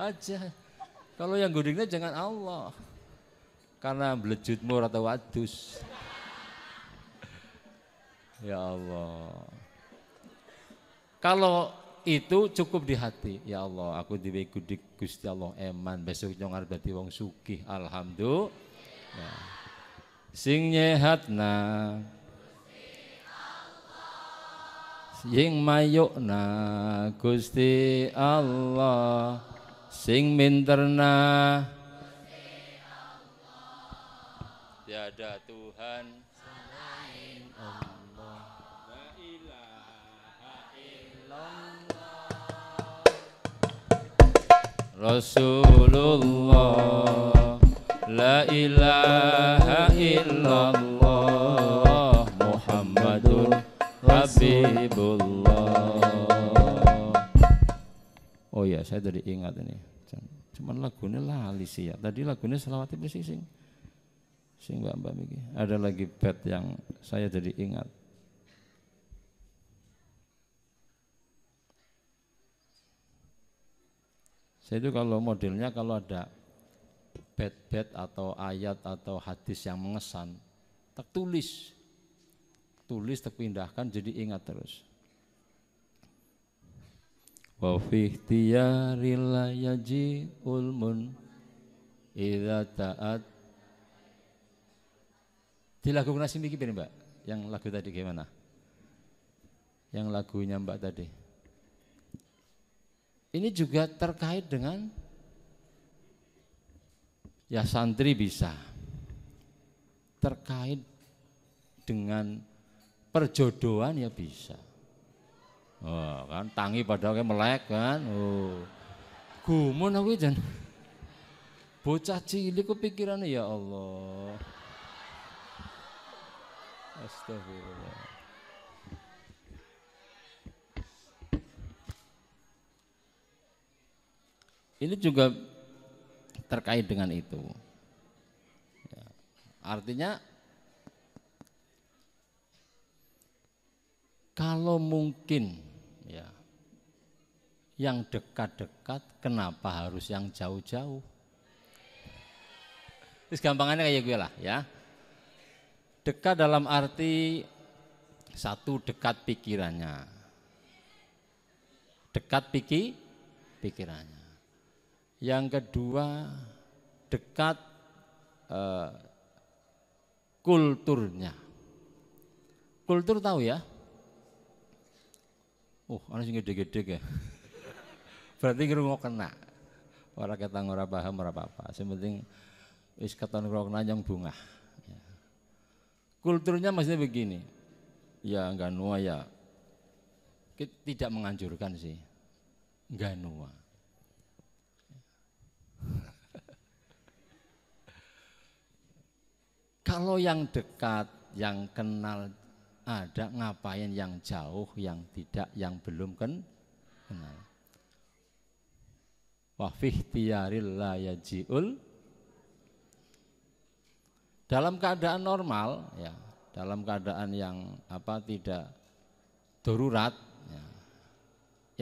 aja. Kalau yang gudikna jangan Allah karena blejutmu atau wadus. Ya Allah, kalau itu cukup di hati. Ya Allah, aku diwe gudik Gusti Allah eman besok nyongar dadi wong sugih alhamdulillah. Ya. Sing nyehatna sing mayukna Gusti Allah, sing minterna Gusti Allah, tiada Tuhan selain Allah, la ilaha illallah Rasulullah, la ilaha illallah Muhammadun Habibullah. Oh ya, saya tadi ingat ini. Cuman lagunya lali sih ya. Tadi lagunya selawatnya bersih sing. Sing Mbak Mbak Miki. Ada lagi bed yang saya jadi ingat. Saya itu kalau modelnya kalau ada bed-bed atau ayat atau hadis yang mengesan, tertulis. Tulis terpindahkan jadi ingat terus. Wa fi ikhtiyari la yaji'ul mun idza ta'at. Dilakukan sing iki piye, Mbak? Yang lagu tadi gimana? Yang lagunya Mbak tadi. Ini juga terkait dengan ya santri bisa. Terkait dengan perjodohan ya bisa. Oh, kan tangi padahal kayak melek kan. Oh. Gumun aku jan. Bocah cilik kepikirannya ya Allah. Astagfirullah. Ini juga terkait dengan itu. Ya. Artinya kalau mungkin ya yang dekat-dekat kenapa harus yang jauh-jauh? Terus gampangannya kayak gue lah ya. Dekat dalam arti satu dekat pikirannya. Dekat piki pikirannya. Yang kedua dekat eh, kulturnya. Kultur tahu ya? Oh, ana sing gede-gede ya. Berarti ngrungo kena. Ora ketang ora paham ora apa-apa. Sing penting wis keton ngrungokna nyong bungah. Kulturnya maksudnya begini. Ya ganua ya. Tidak menganjurkan sih. Ganua. Kalau yang dekat, yang kenal ada ngapain yang jauh, yang tidak, yang belum kan kenal. Wa fi ikhtiyaril la yajiul. Dalam keadaan normal ya, dalam keadaan yang apa tidak darurat ya,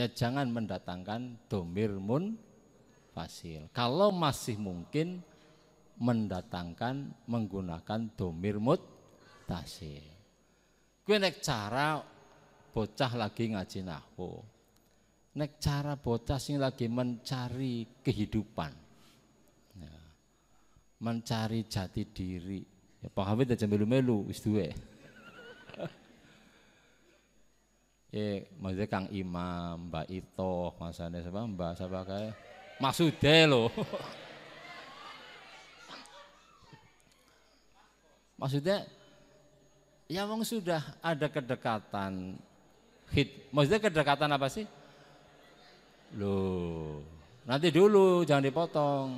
ya jangan mendatangkan domir mun fasil. Kalau masih mungkin mendatangkan menggunakan domir mut tasil. Gue nek cara bocah lagi ngaji nahwu, nek cara bocah sing lagi mencari kehidupan, ya. Mencari jati diri. Ya Pak Hamid aja melu-melu, wis duwe. Eh, maksudnya Kang Imam, Mbak Itoh, Mas Ane, siapa Mbak, siapa kayak Maksude loh. Maksudnya ya wong sudah ada kedekatan hit, maksudnya kedekatan apa sih? Loh, nanti dulu jangan dipotong.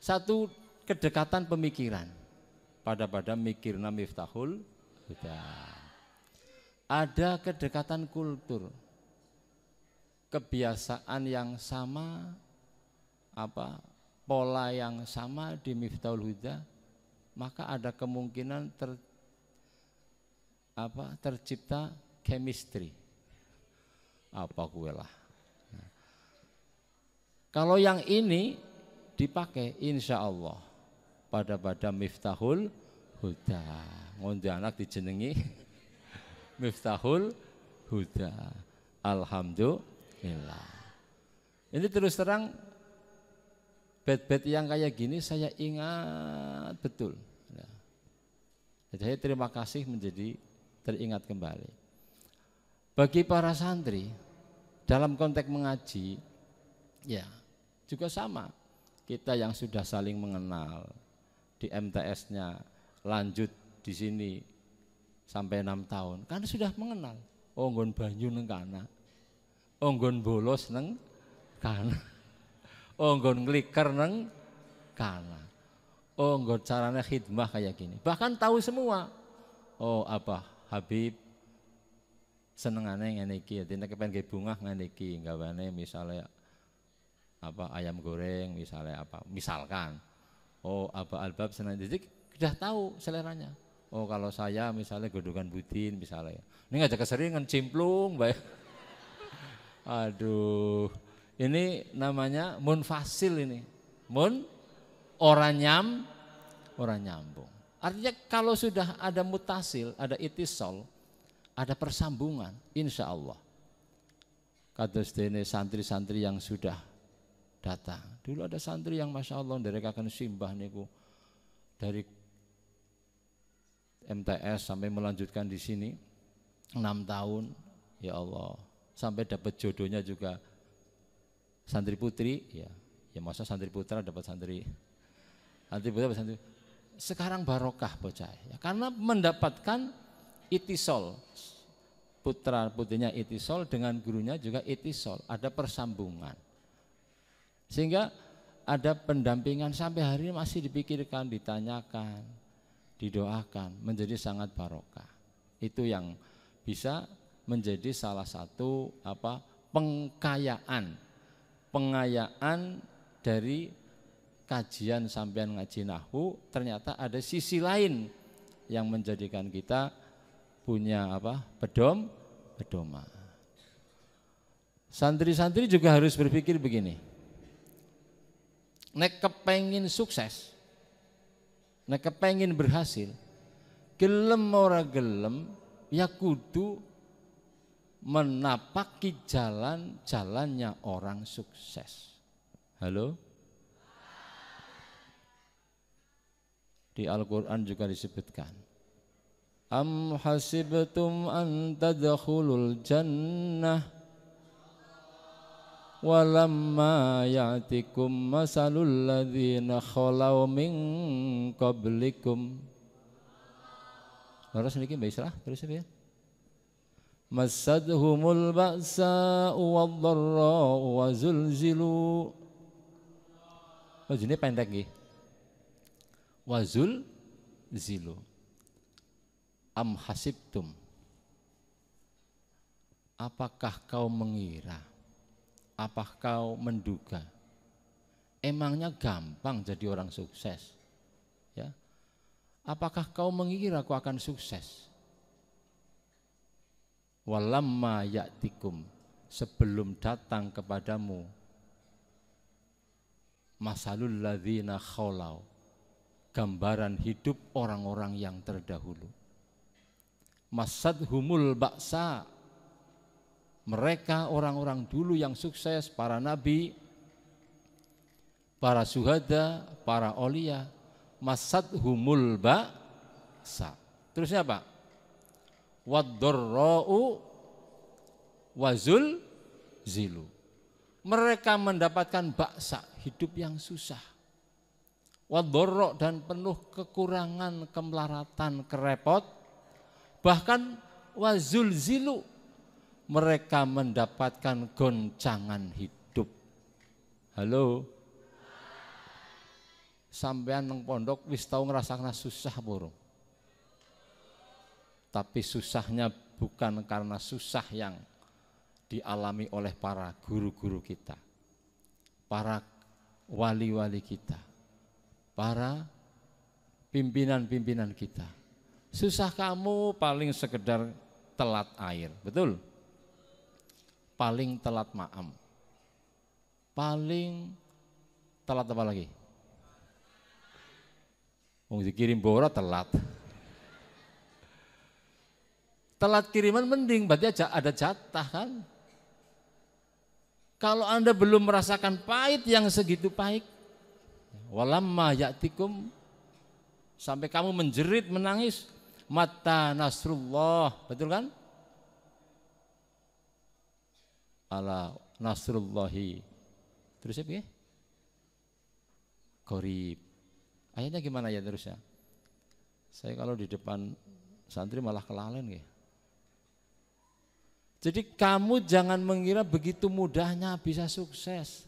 Satu, kedekatan pemikiran. Pada-pada mikirna Miftahul Huda. Ada kedekatan kultur. Kebiasaan yang sama, apa pola yang sama di Miftahul Huda, maka ada kemungkinan ter, apa, tercipta chemistry. Apa gue lah. Nah. Kalau yang ini dipakai insya Allah pada pada Miftahul Huda, ngondi anak dijenengi Miftahul Huda, alhamdulillah. Ini terus terang bed-bed yang kayak gini saya ingat betul. Nah. Jadi terima kasih menjadi teringat kembali. Bagi para santri dalam konteks mengaji, ya juga sama. Kita yang sudah saling mengenal di M T S-nya lanjut di sini sampai enam tahun, kan sudah mengenal. Oh, nggon banyu neng kana, oh nggon bolos neng kana, oh nggon ngliker neng kana, oh nggon caranya khidmah kayak gini. Bahkan tahu semua. Oh apa Habib senengane ngene iki, dene kepen nggih bungah ngene iki, gawane misalnya apa ayam goreng misalnya apa misalkan. Oh apa Albab senang didik, sudah tahu seleranya. Oh kalau saya misalnya godongan budin misalnya, ini ngajak keseringan cimplung baik. Aduh, ini namanya munfasil, ini mun orang nyam orang nyambung. Artinya kalau sudah ada mutasil, ada itisol, ada persambungan, insya Allah. Kados dene santri-santri yang sudah datang. Dulu ada santri yang masya Allah dari kakak simbah niku dari M T S sampai melanjutkan di sini enam tahun, ya Allah, sampai dapat jodohnya juga santri putri, ya, ya masa santri putra dapat santri, santri putra dapat santri. Sekarang barokah bocah, ya, karena mendapatkan itisol, putra putrinya itisol dengan gurunya juga itisol, ada persambungan. Sehingga ada pendampingan sampai hari ini masih dipikirkan, ditanyakan, didoakan, menjadi sangat barokah. Itu yang bisa menjadi salah satu apa pengkayaan, pengayaan dari kajian sampean ngaji nahwu. Ternyata ada sisi lain yang menjadikan kita punya apa pedom, pedoman. Santri-santri juga harus berpikir begini. Nek kepengin sukses, nek kepengin berhasil, gelem ora gelem ya kudu menapaki jalan-jalannya orang sukses. Halo? Di Al-Quran juga disebutkan, am hasibtum an tadkhulul jannah walamma ya'tikum masalul ladzina khalaw min qablikum. Terus niki Mbak Isra, terus ya. Masadhumul ba'sa wadh-dharra wa zulzilu. Oh, jenenge pendek nggih. Wa zulzilu. Am hasibtum. Apakah kau mengira? Apakah kau menduga? Emangnya gampang jadi orang sukses? Ya. Apakah kau mengira aku akan sukses? Walamma ya'tikum, sebelum datang kepadamu masalul ladzina khalau, gambaran hidup orang-orang yang terdahulu. Masadhumul ba'sa, mereka orang-orang dulu yang sukses, para nabi, para syuhada, para aulia, masadhumul ba'sa. Terusnya apa? Wadhorra'u wazul zilu. Mereka mendapatkan baksa, hidup yang susah. Wadhorra', dan penuh kekurangan, kemelaratan, kerepot. Bahkan wazul zilu, mereka mendapatkan goncangan hidup. Halo? Sampean nang pondok wis tau ngrasakna susah burung. Tapi susahnya bukan karena susah yang dialami oleh para guru-guru kita, para wali-wali kita, para pimpinan-pimpinan kita. Susah kamu paling sekedar telat air, betul? Paling telat maam, paling telat apa lagi? Mau dikirim bola telat. Telat kiriman mending, berarti ada jatah kan? Kalau Anda belum merasakan pahit yang segitu pahit, walamma ya'tikum, sampai kamu menjerit, menangis, mata nasrullah, betul kan? Ala nasrullahi, terusnya begini? Qorib. Ayatnya gimana ya terusnya? Saya kalau di depan santri malah kelalen ya. Jadi kamu jangan mengira begitu mudahnya bisa sukses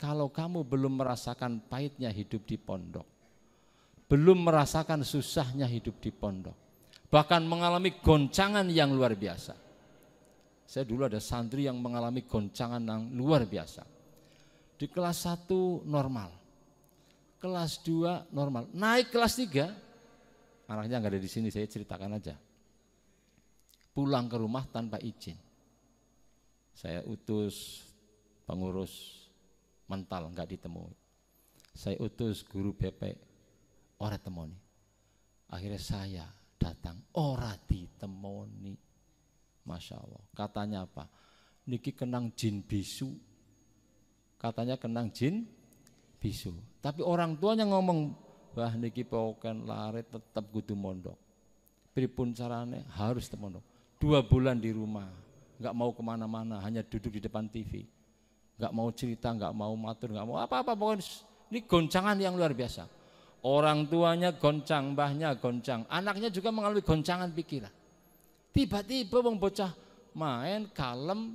kalau kamu belum merasakan pahitnya hidup di pondok, belum merasakan susahnya hidup di pondok, bahkan mengalami goncangan yang luar biasa. Saya dulu ada santri yang mengalami goncangan yang luar biasa. Di kelas satu normal, kelas dua normal, naik kelas tiga, anaknya nggak ada di sini, saya ceritakan aja. Pulang ke rumah tanpa izin. Saya utus pengurus mental, enggak ditemui. Saya utus guru B P, ora temoni. Akhirnya saya datang, ora ditemoni. Masya Allah. Katanya apa? Niki kenang jin bisu. Katanya kenang jin bisu. Tapi orang tuanya ngomong, wah niki pokokan lare tetap kudu mondok. Pripun carane harus temondok. Dua bulan di rumah, nggak mau kemana-mana, hanya duduk di depan T V. Nggak mau cerita, nggak mau matur, nggak mau apa-apa. Pokoknya ini goncangan yang luar biasa. Orang tuanya goncang, mbahnya goncang, anaknya juga mengalami goncangan pikiran. Tiba-tiba bang bocah main kalem,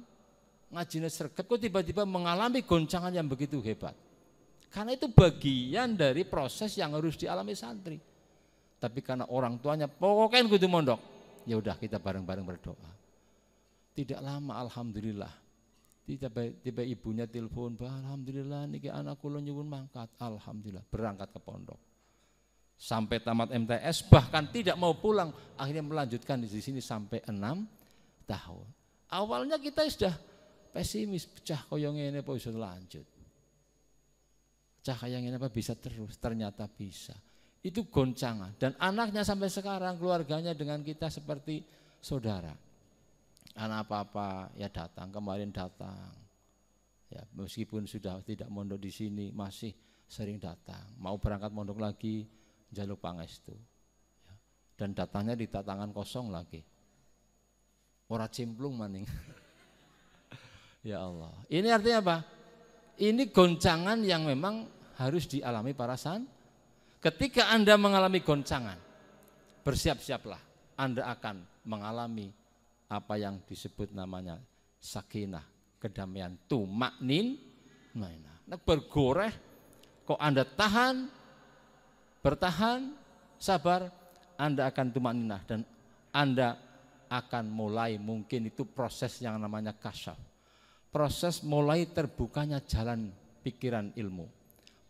ngajine sregep, kok tiba-tiba mengalami goncangan yang begitu hebat. Karena itu bagian dari proses yang harus dialami santri. Tapi karena orang tuanya pokoknya kudu mondok, ya udah kita bareng-bareng berdoa. Tidak lama, alhamdulillah. Tiba-tiba ibunya telepon, alhamdulillah niki anak kula nyuwun mangkat, alhamdulillah berangkat ke pondok. Sampai tamat M T S bahkan tidak mau pulang, akhirnya melanjutkan di sini sampai enam tahun. Awalnya kita sudah pesimis, pecah koyong ini apa bisa lanjut, pecah koyong ini apa bisa terus, ternyata bisa. Itu goncangan, dan anaknya sampai sekarang keluarganya dengan kita seperti saudara. Anak apa-apa ya datang, kemarin datang ya, meskipun sudah tidak mondok di sini masih sering datang, mau berangkat mondok lagi njaluk pangestu ya. Dan datangnya di tangan kosong lagi, ora cimplung maning. Ya Allah, ini artinya apa? Ini goncangan yang memang harus dialami para santri. Ketika Anda mengalami goncangan, bersiap-siaplah, Anda akan mengalami apa yang disebut namanya sakinah, kedamaian, tumaknin mainah. Nah, bergoreh, kok Anda tahan, bertahan, sabar, Anda akan tumakninah dan Anda akan mulai, mungkin itu proses yang namanya kasyaf, proses mulai terbukanya jalan pikiran ilmu,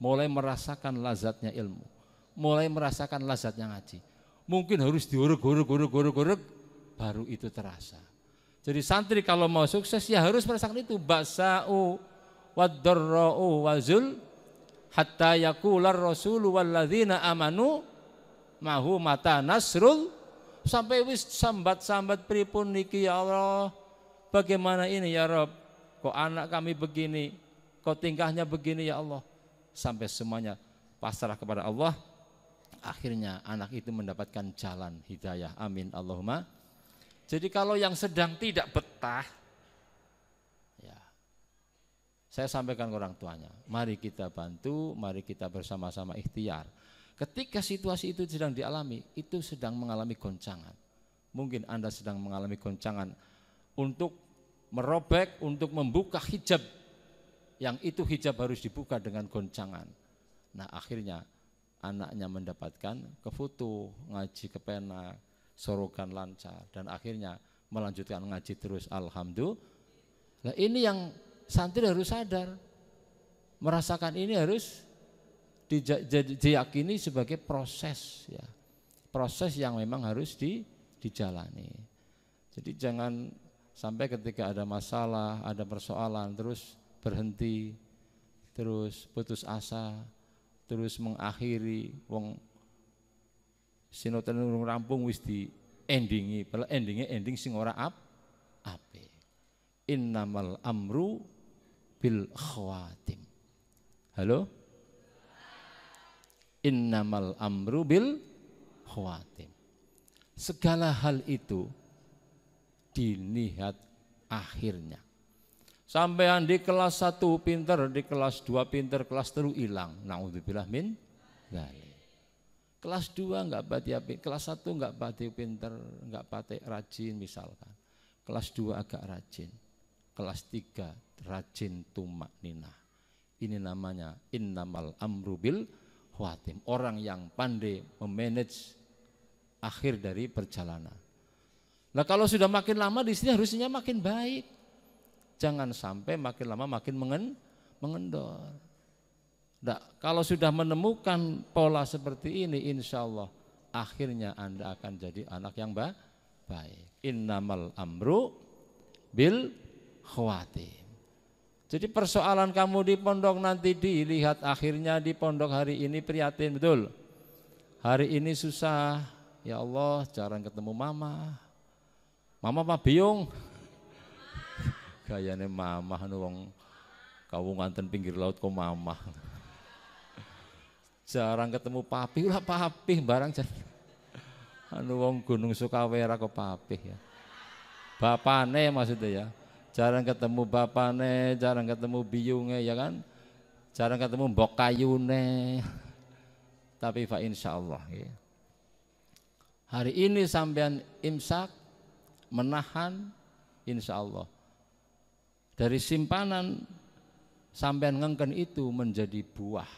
mulai merasakan lazatnya ilmu, mulai merasakan lazatnya ngaji. Mungkin harus diuruk-uruk-uruk-uruk-uruk baru itu terasa. Jadi santri kalau mau sukses ya harus merasakan itu, basa'u waddarra'u wazul hatta yaqular rasulu walladzina amanu mahu mata nasrul, sampai wis sambat-sambat pripun niki ya Allah, bagaimana ini ya Rob, kok anak kami begini, kok tingkahnya begini ya Allah, sampai semuanya pasrah kepada Allah. Akhirnya anak itu mendapatkan jalan hidayah, amin Allahumma. Jadi kalau yang sedang tidak betah ya, saya sampaikan ke orang tuanya, mari kita bantu, mari kita bersama-sama ikhtiar. Ketika situasi itu sedang dialami, itu sedang mengalami goncangan, mungkin Anda sedang mengalami goncangan untuk merobek untuk membuka hijab, yang itu hijab harus dibuka dengan goncangan. Nah akhirnya anaknya mendapatkan ke foto, ngaji ke pena, sorokan lancar, dan akhirnya melanjutkan ngaji terus, alhamdulillah. Nah, ini yang santri harus sadar, merasakan ini harus diyakini sebagai proses, ya, proses yang memang harus di, dijalani. Jadi jangan sampai ketika ada masalah, ada persoalan terus berhenti, terus putus asa, terus mengakhiri. Wong sinoten urung rampung wis di endingi, padahal endingnya ending sing ora ap ape. Innamal amru bil khawatim. Halo? Innamal amru bil khawatim. Segala hal itu dilihat akhirnya. Sampean di kelas satu pinter, di kelas dua pinter, kelas telu hilang. Naudzubillah min dzalik. Kelas dua enggak pati api, kelas satu enggak pati pinter, enggak pati rajin misalkan. Kelas dua agak rajin, kelas tiga rajin tumaknina. Ini namanya innamal amru bil khawatim. Orang yang pandai memanage akhir dari perjalanan. Nah kalau sudah makin lama di sini harusnya makin baik. Jangan sampai makin lama makin mengen, mengendor. Nah, kalau sudah menemukan pola seperti ini, insya Allah akhirnya Anda akan jadi anak yang ba baik. Innamal amru bil khawatim. Jadi persoalan kamu di pondok nanti dilihat akhirnya di pondok hari ini prihatin betul. Hari ini susah, ya Allah jarang ketemu mama. Mama apa biung? Gayane mama anu wong kawunganten pinggir laut kok mama. Jarang ketemu papi, ulah papi barang jarang. Anu wong Gunung Sukawera kok papi ya. Bapane maksudnya ya. Jarang ketemu bapane, jarang ketemu biyunge ya kan. Jarang ketemu mbok kayune. Tapi fa insyaallah ya. Hari ini sampean imsak menahan, insyaallah dari simpanan sampean ngengken itu menjadi buah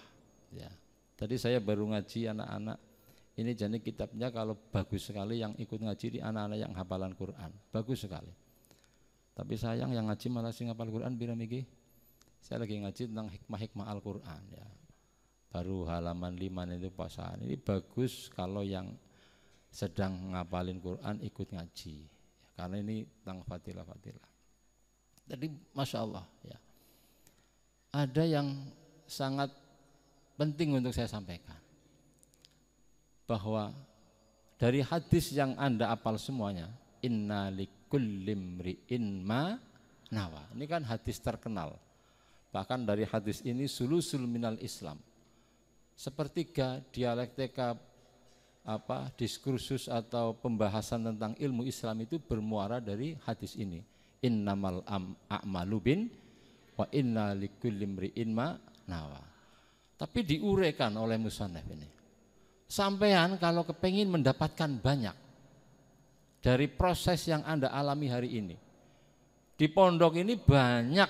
ya. Tadi saya baru ngaji anak-anak, ini jadi kitabnya kalau bagus sekali yang ikut ngaji di anak-anak yang hafalan Quran, bagus sekali. Tapi sayang yang ngaji malah sing hafal Quran bira miki. Saya lagi ngaji tentang hikmah-hikmah Al-Quran ya. Baru halaman lima itu pasangan. Ini bagus kalau yang sedang ngapalin Quran ikut ngaji ya, karena ini tentang fadilah-fadilah. Tadi masya Allah ya. Ada yang sangat penting untuk saya sampaikan, bahwa dari hadis yang Anda apal semuanya, inna likulli mri'in ma nawa. Ini kan hadis terkenal. Bahkan dari hadis ini sulusul minal Islam. Sepertiga dialektika apa diskursus atau pembahasan tentang ilmu Islam itu bermuara dari hadis ini. Innamal a'malu bin wa inna likulli mri'in ma nawa. Tapi diuraikan oleh musannaf ini. Sampean kalau kepengin mendapatkan banyak dari proses yang Anda alami hari ini. Di pondok ini banyak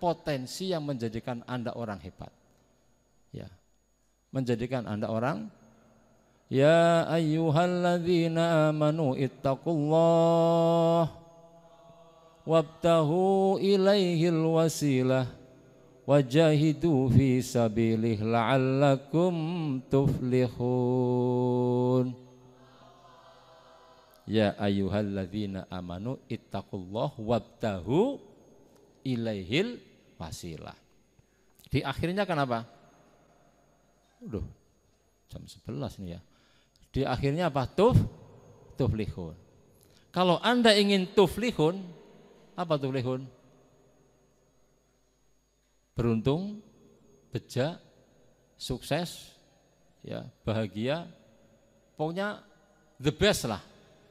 potensi yang menjadikan Anda orang hebat. Ya. Menjadikan Anda orang ya ayyuhalladzina amanu ittaqullah wabtahu ilaihil wasilah wajahidu fi sabilih la'allakum tuflihun. Ya ayyuhalladzina amanu ittaqullah wabtahu ilaihil wasilah. Di akhirnya kenapa? Aduh, jam sebelas nih ya. Di akhirnya apa? Tuf, tuflihun. Kalau Anda ingin tuflihun, apa tuflihun? Beruntung, bejat, sukses, ya, bahagia, pokoknya the best lah,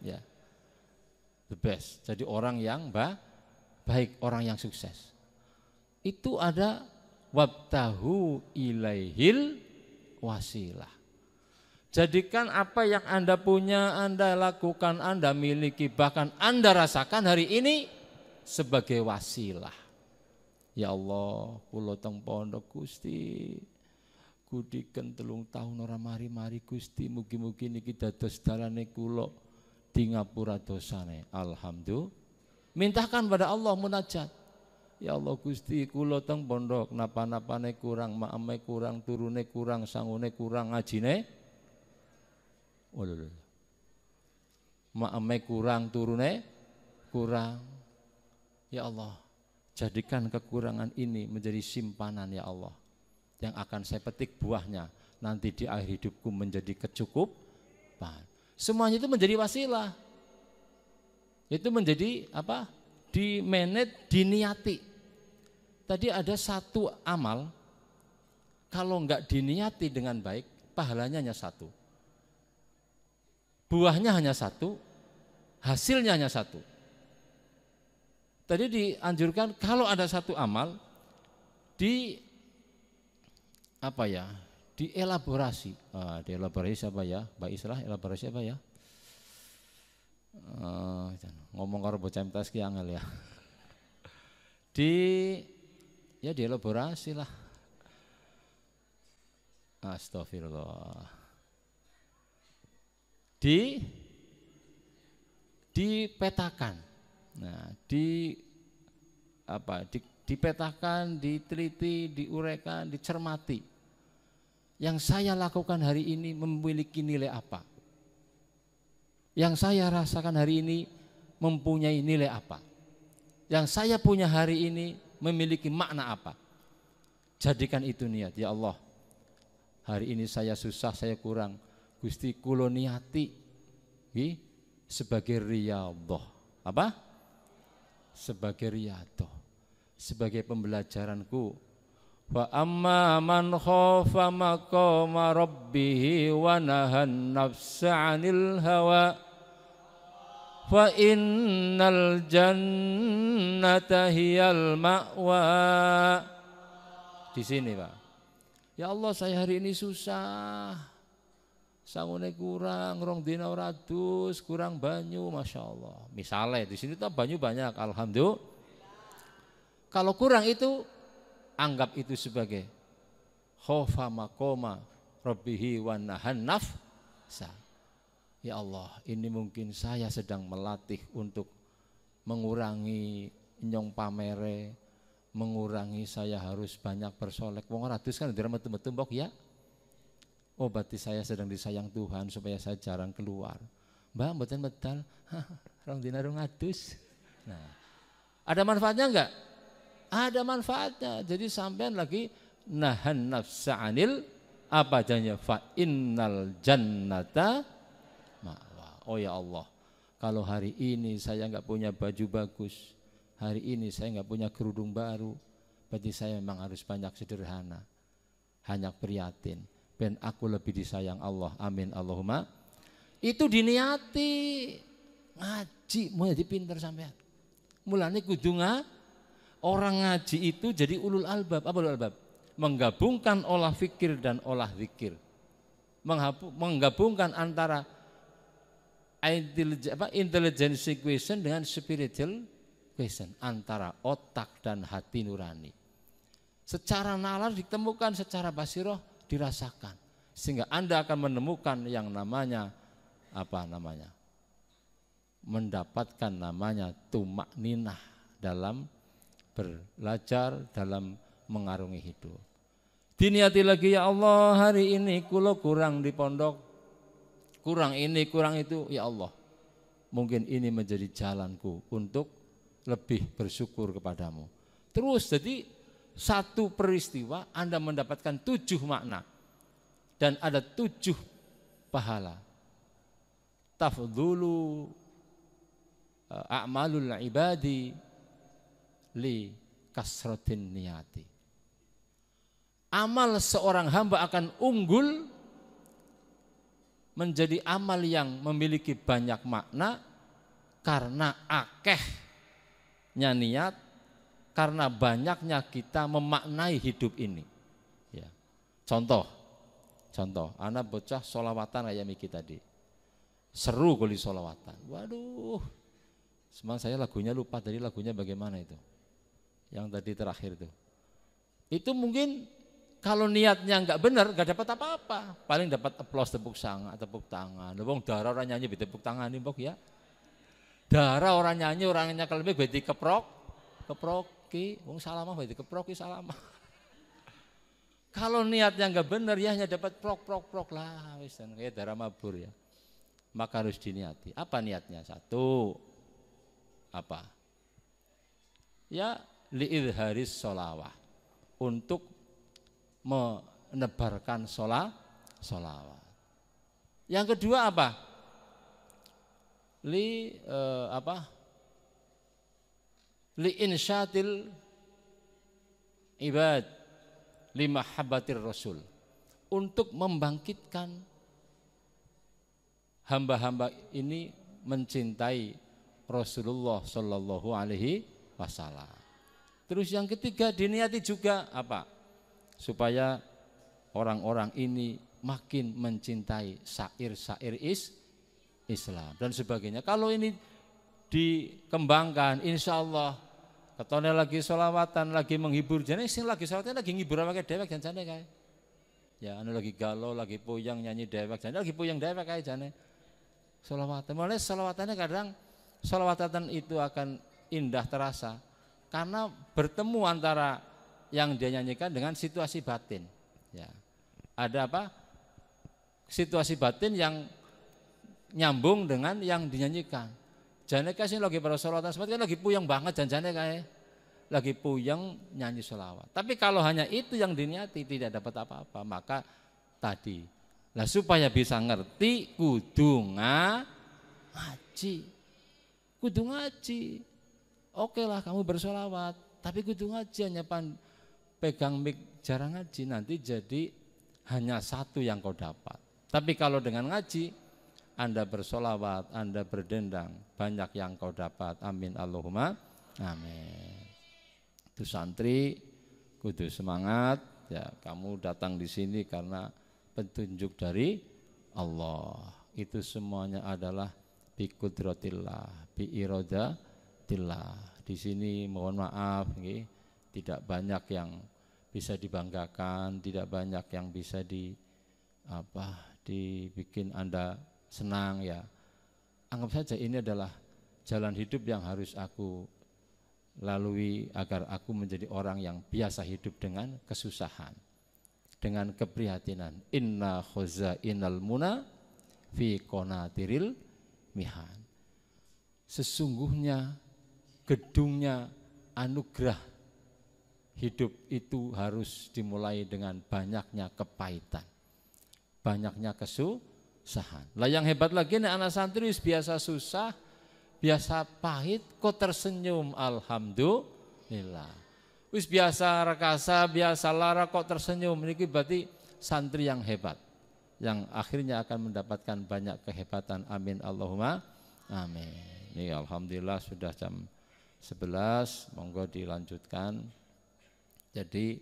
ya, the best. Jadi orang yang bah, baik, orang yang sukses. Itu ada wabtahu ilaihil wasilah. Jadikan apa yang Anda punya, Anda lakukan, Anda miliki, bahkan Anda rasakan hari ini sebagai wasilah. Ya Allah, kula teng pondok Gusti kudiken telung tahun ora mari-mari Gusti, mugi-mugi niki dados dalane kula di ngapura dosane. Alhamdulillah. Mintakan pada Allah, munajat. Ya Allah Gusti, kula teng pondok napa-napane kurang, maame kurang, turune kurang, sangune kurang, ngajine. Walul. Maame kurang, turune kurang. Ya Allah, jadikan kekurangan ini menjadi simpanan, ya Allah, yang akan saya petik buahnya nanti di akhir hidupku menjadi kecukupan. Semuanya itu menjadi wasilah. Itu menjadi apa? Dimenet, diniati. Tadi ada satu amal, kalau enggak diniati dengan baik, pahalanya hanya satu. Buahnya hanya satu, hasilnya hanya satu. Tadi dianjurkan kalau ada satu amal di apa ya, dielaborasi, ah, dielaborasi apa ya, Mbak Islah, elaborasi apa ya? Uh, ngomong karo bocah M T S ki angel ya. Di ya dielaborasi lah. Astagfirullah. Di dipetakan. Nah, di apa di, dipetakan, diteliti, diuraikan, dicermati. Yang saya lakukan hari ini memiliki nilai apa? Yang saya rasakan hari ini mempunyai nilai apa? Yang saya punya hari ini memiliki makna apa? Jadikan itu niat. Ya Allah, hari ini saya susah, saya kurang, Gusti kula niati sebagai riyadhah. Apa? Sebagai riyadhah, sebagai pembelajaranku. Wa amma man khafa maqama rabbih wa nahan nafsa 'anil hawa fa innal jannata hiyal ma'wa. Di sini, Pak. Ya Allah, saya hari ini susah. Sangune kurang, rong dina ora dus, kurang banyu, masya Allah. Misalnya di sini tak banyu banyak, alhamdulillah. Kalau kurang itu anggap itu sebagai khofa maqoma rabbihi wa nahan nafsa. Ya Allah, ini mungkin saya sedang melatih untuk mengurangi nyong pamere, mengurangi saya harus banyak bersolek. Wong ora dus kan dirame tembok ya. Oh, berarti saya sedang disayang Tuhan supaya saya jarang keluar. Mbak, mboten medal, rong dina rong adus. Nah, ada manfaatnya enggak? Ada manfaatnya. Jadi sampean lagi nahan nafsa anil apa jadinya fa innal jannata ma'wa. Oh ya Allah, kalau hari ini saya enggak punya baju bagus, hari ini saya enggak punya kerudung baru, berarti saya memang harus banyak sederhana, hanya prihatin. Ben aku lebih disayang Allah. Amin Allahumma. Itu diniati. Ngaji mau jadi pinter sampean. Mulane kudu orang ngaji itu jadi ulul albab. Apa ulul albab? Menggabungkan olah fikir dan olah zikir. Menggabungkan antara intelligence question dengan spiritual question, antara otak dan hati nurani. Secara nalar ditemukan, secara basiroh dirasakan, sehingga Anda akan menemukan yang namanya apa namanya mendapatkan namanya tumakninah dalam belajar, dalam mengarungi hidup. Diniati lagi, ya Allah, hari ini kula kurang di pondok, kurang ini kurang itu. Ya Allah, mungkin ini menjadi jalanku untuk lebih bersyukur kepadamu. Terus jadi satu peristiwa Anda mendapatkan tujuh makna dan ada tujuh pahala. Tafdhulu a'malul ibadi li kasratin niyati. Amal seorang hamba akan unggul menjadi amal yang memiliki banyak makna karena akehnya niat, karena banyaknya kita memaknai hidup ini. Ya. Contoh, contoh, anak bocah solawatan kayak Miki tadi, seru kali solawatan. Waduh, Semangat saya lagunya lupa tadi lagunya bagaimana itu. Yang tadi terakhir itu. Itu mungkin kalau niatnya nggak benar, nggak dapat apa-apa. Paling dapat aplaus, tepuk tangan, tepuk tangan. Wong darah orang nyanyi be tepuk tangan nih, Mbok ya. Darah orang nyanyi, orangnya kalau lebih be dikeprok, keproki, wong salamah be dikeproki salamah. Kalau niatnya nggak benar ya hanya dapat prok-prok-prok lah, wis kayak darah mabur ya. Maka harus diniati. Apa niatnya? Satu. Apa? Ya li'idharis sholawah. Untuk menebarkan sholat, sholawat. Yang kedua apa? Li eh, apa? Li insyatil ibad li mahabbatir rasul. Untuk membangkitkan hamba-hamba ini mencintai Rasulullah Shallallahu Alaihi Wasallam. Terus yang ketiga diniati juga apa? Supaya orang-orang ini makin mencintai syair-syair is Islam dan sebagainya. Kalau ini dikembangkan, insya Allah ketone lagi sholawatan, lagi menghibur jane, sing lagi sholawatan lagi ngibur awake dewek jane kae. Ya anu lagi galau, lagi puyeng nyanyi dewek jane, lagi puyeng dewek kae jane. Sholawatan, mulai sholawatannya kadang sholawatan itu akan indah terasa karena bertemu antara yang dia nyanyikan dengan situasi batin, ya. Ada apa? Situasi batin yang nyambung dengan yang dinyanyikan. Jane kasih lagi para sholawatan, sebetulnya lagi puyeng banget janjane kae, lagi puyeng nyanyi sholawat. Tapi kalau hanya itu yang diniati tidak dapat apa-apa, maka tadi lah supaya bisa ngerti kudu ngaji, kudu ngaji. Oke lah kamu bersholawat, tapi kudu ngaji hanya pan pegang mik jarang ngaji nanti jadi hanya satu yang kau dapat. Tapi kalau dengan ngaji Anda bersolawat, Anda berdendang, banyak yang kau dapat. Amin Allahumma amin. Itu santri kudu semangat ya, kamu datang di sini karena petunjuk dari Allah. Itu semuanya adalah bi qudratillah, bi iradatillah. Di sini mohon maaf nggih, tidak banyak yang bisa dibanggakan, tidak banyak yang bisa di apa dibikin Anda senang ya. Anggap saja ini adalah jalan hidup yang harus aku lalui agar aku menjadi orang yang biasa hidup dengan kesusahan, dengan keprihatinan. Inna khazainal muna fi qonatiril mihan. Sesungguhnya gedungnya anugerah hidup itu harus dimulai dengan banyaknya kepahitan, banyaknya kesusahan. Lah yang hebat lagi nih anak santri biasa susah, biasa pahit, kok tersenyum alhamdulillah. Wis biasa rekasa, biasa lara kok tersenyum. Niki berarti santri yang hebat, yang akhirnya akan mendapatkan banyak kehebatan. Amin Allahumma amin. Nih alhamdulillah sudah jam sebelas, monggo dilanjutkan. Jadi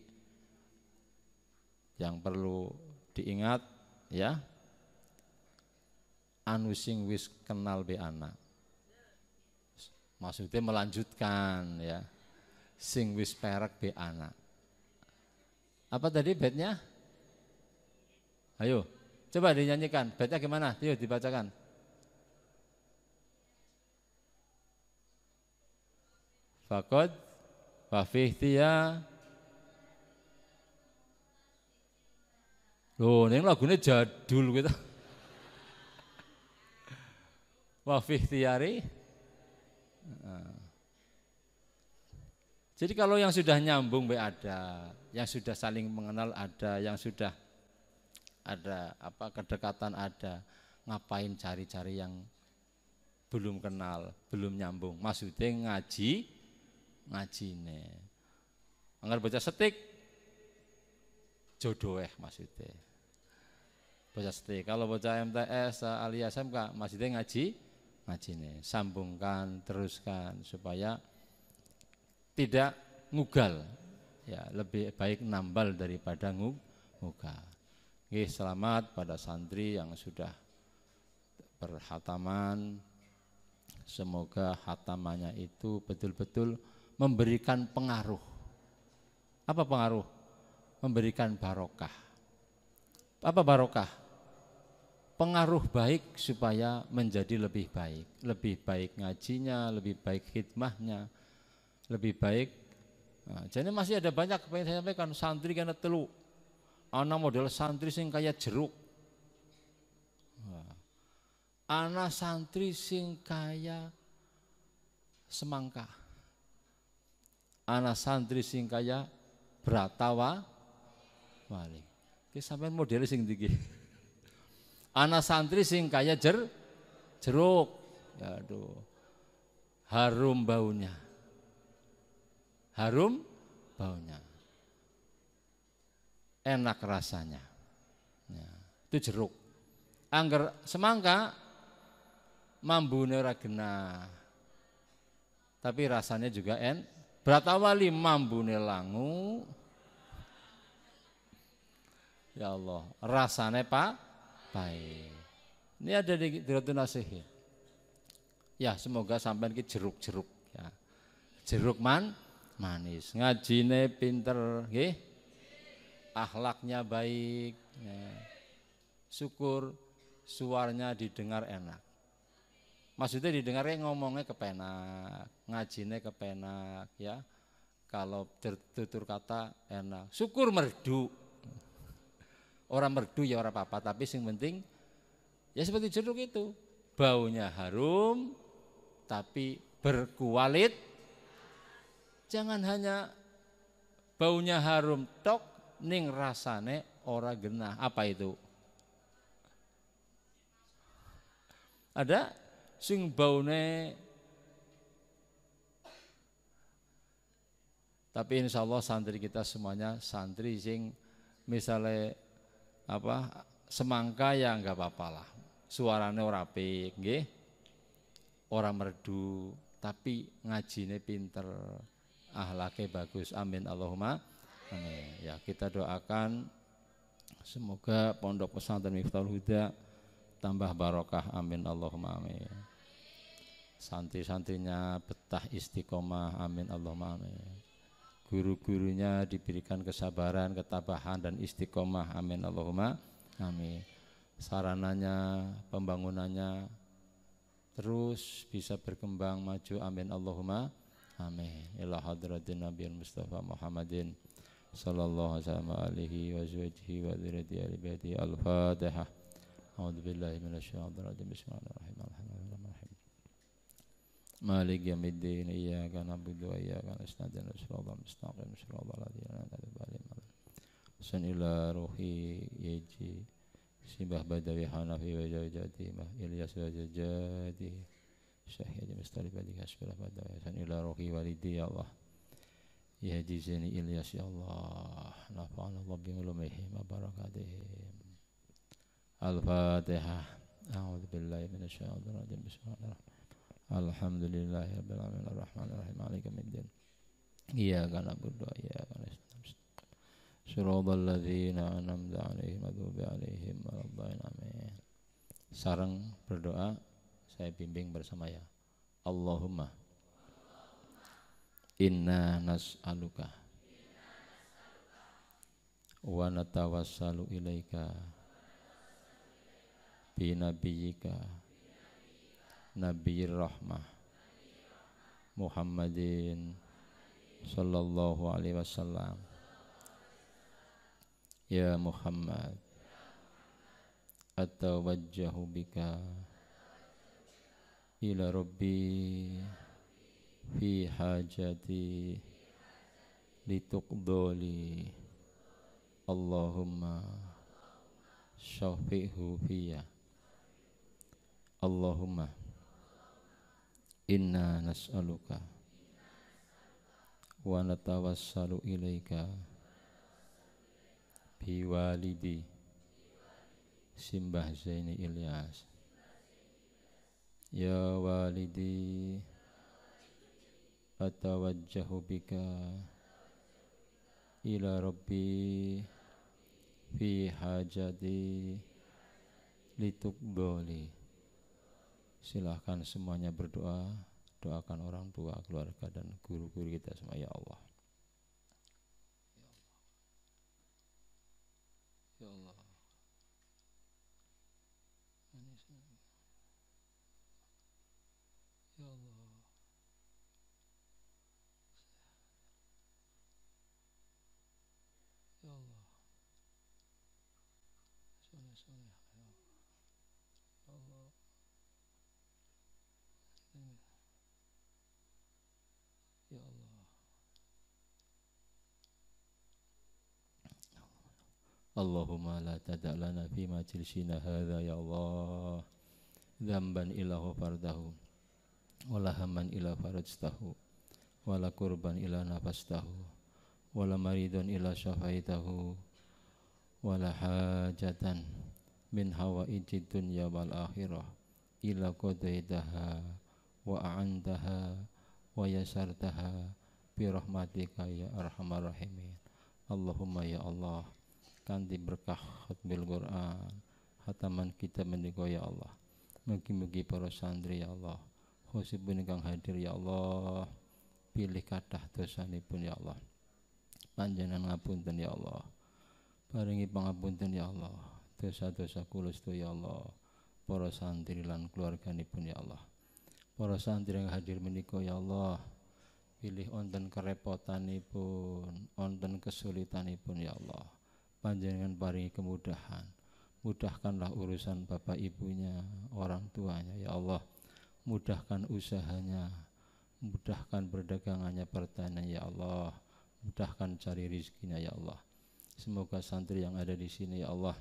yang perlu diingat ya, anu sing wis kenal be anak, maksudnya melanjutkan ya, sing wis perak be anak. Apa tadi bednya? Ayo coba dinyanyikan. Bednya gimana? Yuk dibacakan. Fakod wafihtiya. Loh, ini lagunya jadul gitu. Wafih tiari. Jadi kalau yang sudah nyambung ada, yang sudah saling mengenal ada, yang sudah ada apa kedekatan ada, ngapain cari-cari yang belum kenal, belum nyambung. Maksudnya ngaji, ngajine. Anggar baca setik, jodoheh maksudnya. Bocah seti, kalau bocah M T S alias S M K maksudnya ngaji, ngaji nih, sambungkan, teruskan supaya tidak ngugal, ya lebih baik nambal daripada ngug, ngugal. Oke, selamat pada santri yang sudah berhataman, Semoga khatamannya itu betul-betul memberikan pengaruh. Apa pengaruh? Memberikan barokah. Apa barokah? Pengaruh baik supaya menjadi lebih baik. Lebih baik ngajinya, lebih baik khidmahnya, lebih baik. Nah, jadi masih ada banyak yang saya sampaikan, santri karena teluk. Anak model santri sing kaya jeruk. Anak santri sing kaya semangka. Anak santri sing kaya bratawa maling. Ki sampean modele sing ndi iki? Anak santri sing kaya jer jeruk. Aduh. Harum baunya. Harum baunya. Enak rasanya. Ya, itu jeruk. Angger semangka mambune ora genah, tapi rasanya juga en. Bratawali mambune langu, ya Allah, rasanya pak baik. Ini ada di Durratun Nasihin. Ya semoga sampean ki jeruk-jeruk, ya. Jeruk man manis, ngajine pinter, nggih, akhlaknya baik, ya. Syukur suaranya didengar enak. Maksudnya didengarnya ngomongnya kepenak, ngajinya kepenak, ya. Kalau tutur kata enak, syukur merdu. Orang merdu ya orang apa-apa, tapi sing penting ya seperti jeruk itu, baunya harum, tapi berkualit. Jangan hanya baunya harum tok, ning rasane ora genah. Apa itu? Ada? Sing baune, tapi insya Allah santri kita semuanya santri sing misalnya apa semangka ya nggak apa-apalah, suarane ora apik, nggih, ora merdu, tapi ngajine pinter, akhlake bagus, amin Allahumma amin. Ya kita doakan semoga pondok pesantren Miftahul Huda tambah barokah, amin Allahumma amin. Santri-santrinya betah istiqomah, amin Allahumma amin. Guru-gurunya diberikan kesabaran, ketabahan dan istiqomah, amin Allahumma amin. Sarananya, pembangunannya terus bisa berkembang maju, amin Allahumma amin. Ila hadratin Nabiyil Mustafa Muhammadin sallallahu alaihi wa alihi wa sahbihi al-Fatihah. A'udzubillahi minasyaitonir rajim. Bismillahirrahmanirrahim. Malik yaumiddin iyyaka na'budu wa iyyaka nasta'in shiratal mustaqim shiratal ladzina an'amta 'alaihim sunilal ruhi yaji sibah badawi hanafi wa jajati ma ilyas wa jajati syahid mustalibadi kasbah badawi sunilal ruhi walidi ya Allah ya jizani ilyas ya Allah nafa'ana Allah bi ulumihi wa barakatihi al-Fatihah. A'udzubillahi minasyaitonir rajim. Bismillahirrahmanirrahim. Alhamdulillahirabbil alamin arrahmanir rahim maliki yaumiddin iyyaka na'budu wa iyyaka nasta'in shiratal ladzina an'amta 'alaihim maghdubi 'alaihim waladdallin amin. Sareng berdoa saya bimbing bersama ya. Allahumma inna nas'aluka wa natawassalu ilaika bi nabiyyika Nabiyir Rahmah Muhammadin sallallahu alaihi wasallam. Ya Muhammad atawajjahu bika ila Rabbi fi hajati lituqdoli Allahumma syafi'hu fiyya. Allahumma inna nas'aluka wa natawassalu ilaika biwalidi Simbah Zaini Ilyas ya walidi atawajjahu bika ila Rabbi fi hajati litukbali Silahkan semuanya berdoa, doakan orang tua, keluarga, dan guru-guru kita semua. Ya Allah, ya Allah, ya Allah. Allahumma la tada'lana fi majlisina hadha ya Allah dzamban illa ghafartahu wala hamman illa farajtahu wala kurban illa nafastahu wala maridun illa syafaitahu wala hajatan min hawaijid dunya wal akhirah illa qadaitaha wa a'antaha wa yasartaha bi rahmatika ya arhamar rahimin. Allahumma ya Allah, kanti berkah khatmil Quran, khataman kita mendiko ya Allah. Mugi-mugi para santri ya Allah, khusipun ingkang hadir ya Allah, pilih kathah dosanipun ya Allah, panjenengan ngapunten ya Allah, paringi pangapunten ya Allah, dosa-dosa kula sedaya ya Allah, para santri lan keluarganipun ya Allah. Para santri yang hadir mendiko ya Allah, pilih onten kerepotanipun, onten kesulitanipun ya Allah, panjenengan paringi kemudahan. Mudahkanlah urusan bapak ibunya, orang tuanya ya Allah, mudahkan usahanya, mudahkan perdagangannya, pertanian ya Allah, mudahkan cari rizkinya ya Allah. Semoga santri yang ada di sini ya Allah,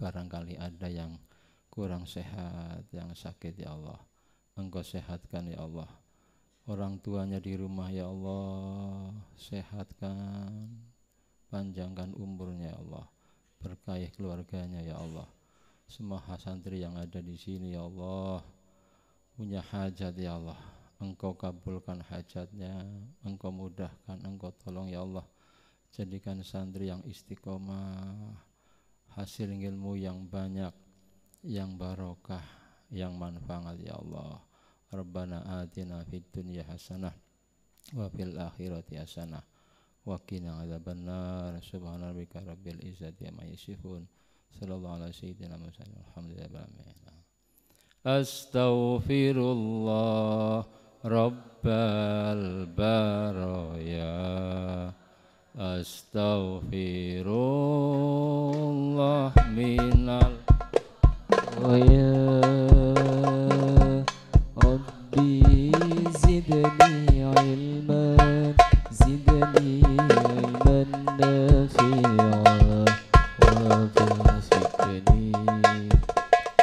barangkali ada yang kurang sehat, yang sakit ya Allah, Engkau sehatkan ya Allah. Orang tuanya di rumah ya Allah, sehatkan, panjangkan umurnya ya Allah, berkahi keluarganya ya Allah. Semua santri yang ada di sini ya Allah, punya hajat ya Allah, Engkau kabulkan hajatnya, Engkau mudahkan, Engkau tolong ya Allah. Jadikan santri yang istiqomah, hasil ilmu yang banyak, yang barokah, yang manfaat ya Allah. Rabbana atina fid dunya hasanah wa fil akhirati hasanah wa qina adzabannar. Subhana rabbika rabbil izzati amma yasifun, sallallahu alaihi wa sallam. Alhamdulillah. Astaghfirullah rabbal baraya, astaghfirullah minal waya, rabbi zidni ilman, zidni ilman nafi'an, wafi'ani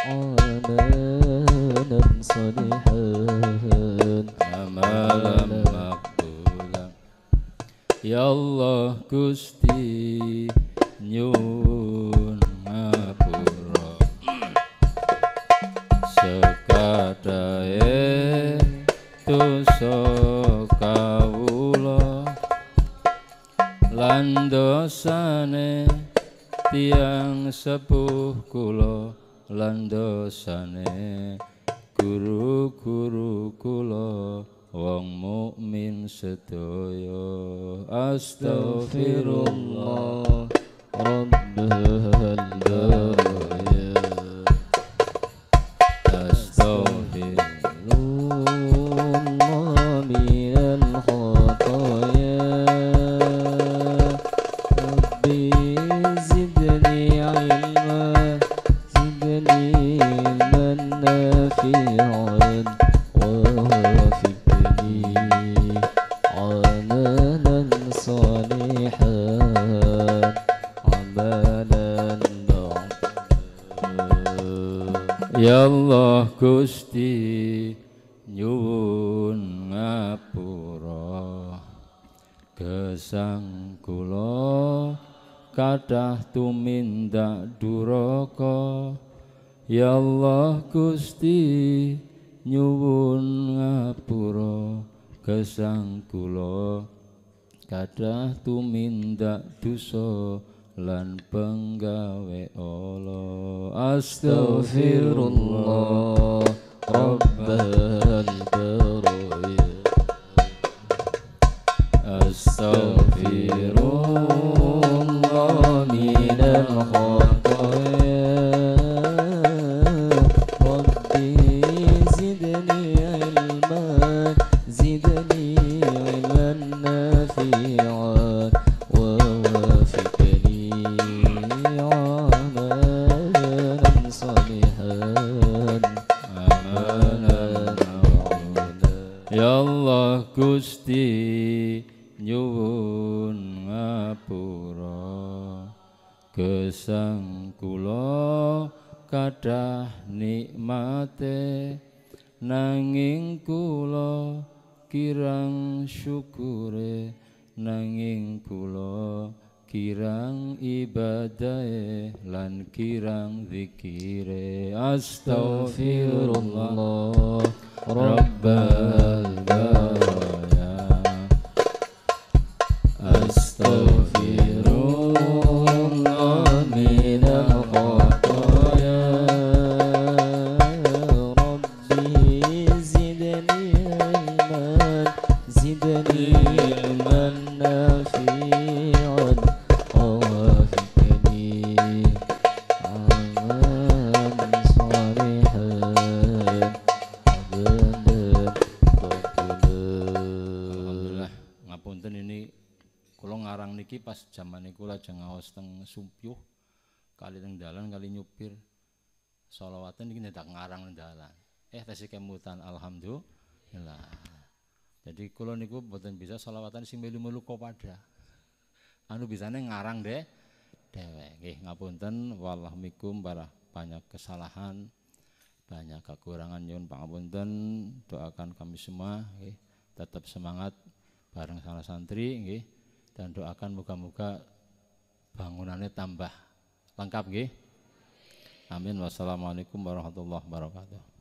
amalan salihan, amalan maqbulan. Ya Allah Gusti nyuwun ngapura sekadae dosa kawula lan dosane tiyang sepuh kula lan dosane guru-guru kula wong mukmin sedaya. Astaghfirullah rabbal baraya, astaghfirullah ya Allah Gusti nyuwun ngapura, gesang kula kathah tumindak duraka. Ya Allah Gusti nyuwun ngapura, gesang kula kathah tumindak dosa lan penggawe Allah. Astaghfirullah. Gusti nyuwun ngapura gesang kula kadah nikmate nanging kula kirang syukure nanging kula kirang ibadahe lan kirang zikire. Astaghfirullah rabbal baraya, astaghfirullah minal khataya, rabbi zidni ilman, zidni ilman nafi'an. Niki pas zaman niku lajeng ngaos teng Sumpyuh, kali teng dalan kali nyupir sholawatan niki ndak ngarang teng dalan. Eh tesih kemutan alhamdulillah. Jadi kula niku mboten bisa sholawatan sing melu-melu kopada. Anu bisane ngarang deh dewek. Nggih ngapunten wallahu mikum barah banyak kesalahan, banyak kekurangan nyuwun pangapunten. Doakan kami semua nggih tetap semangat bareng para santri nggih. Dan doakan moga-moga bangunannya tambah lengkap nggih. Amin. Wassalamualaikum warahmatullahi wabarakatuh.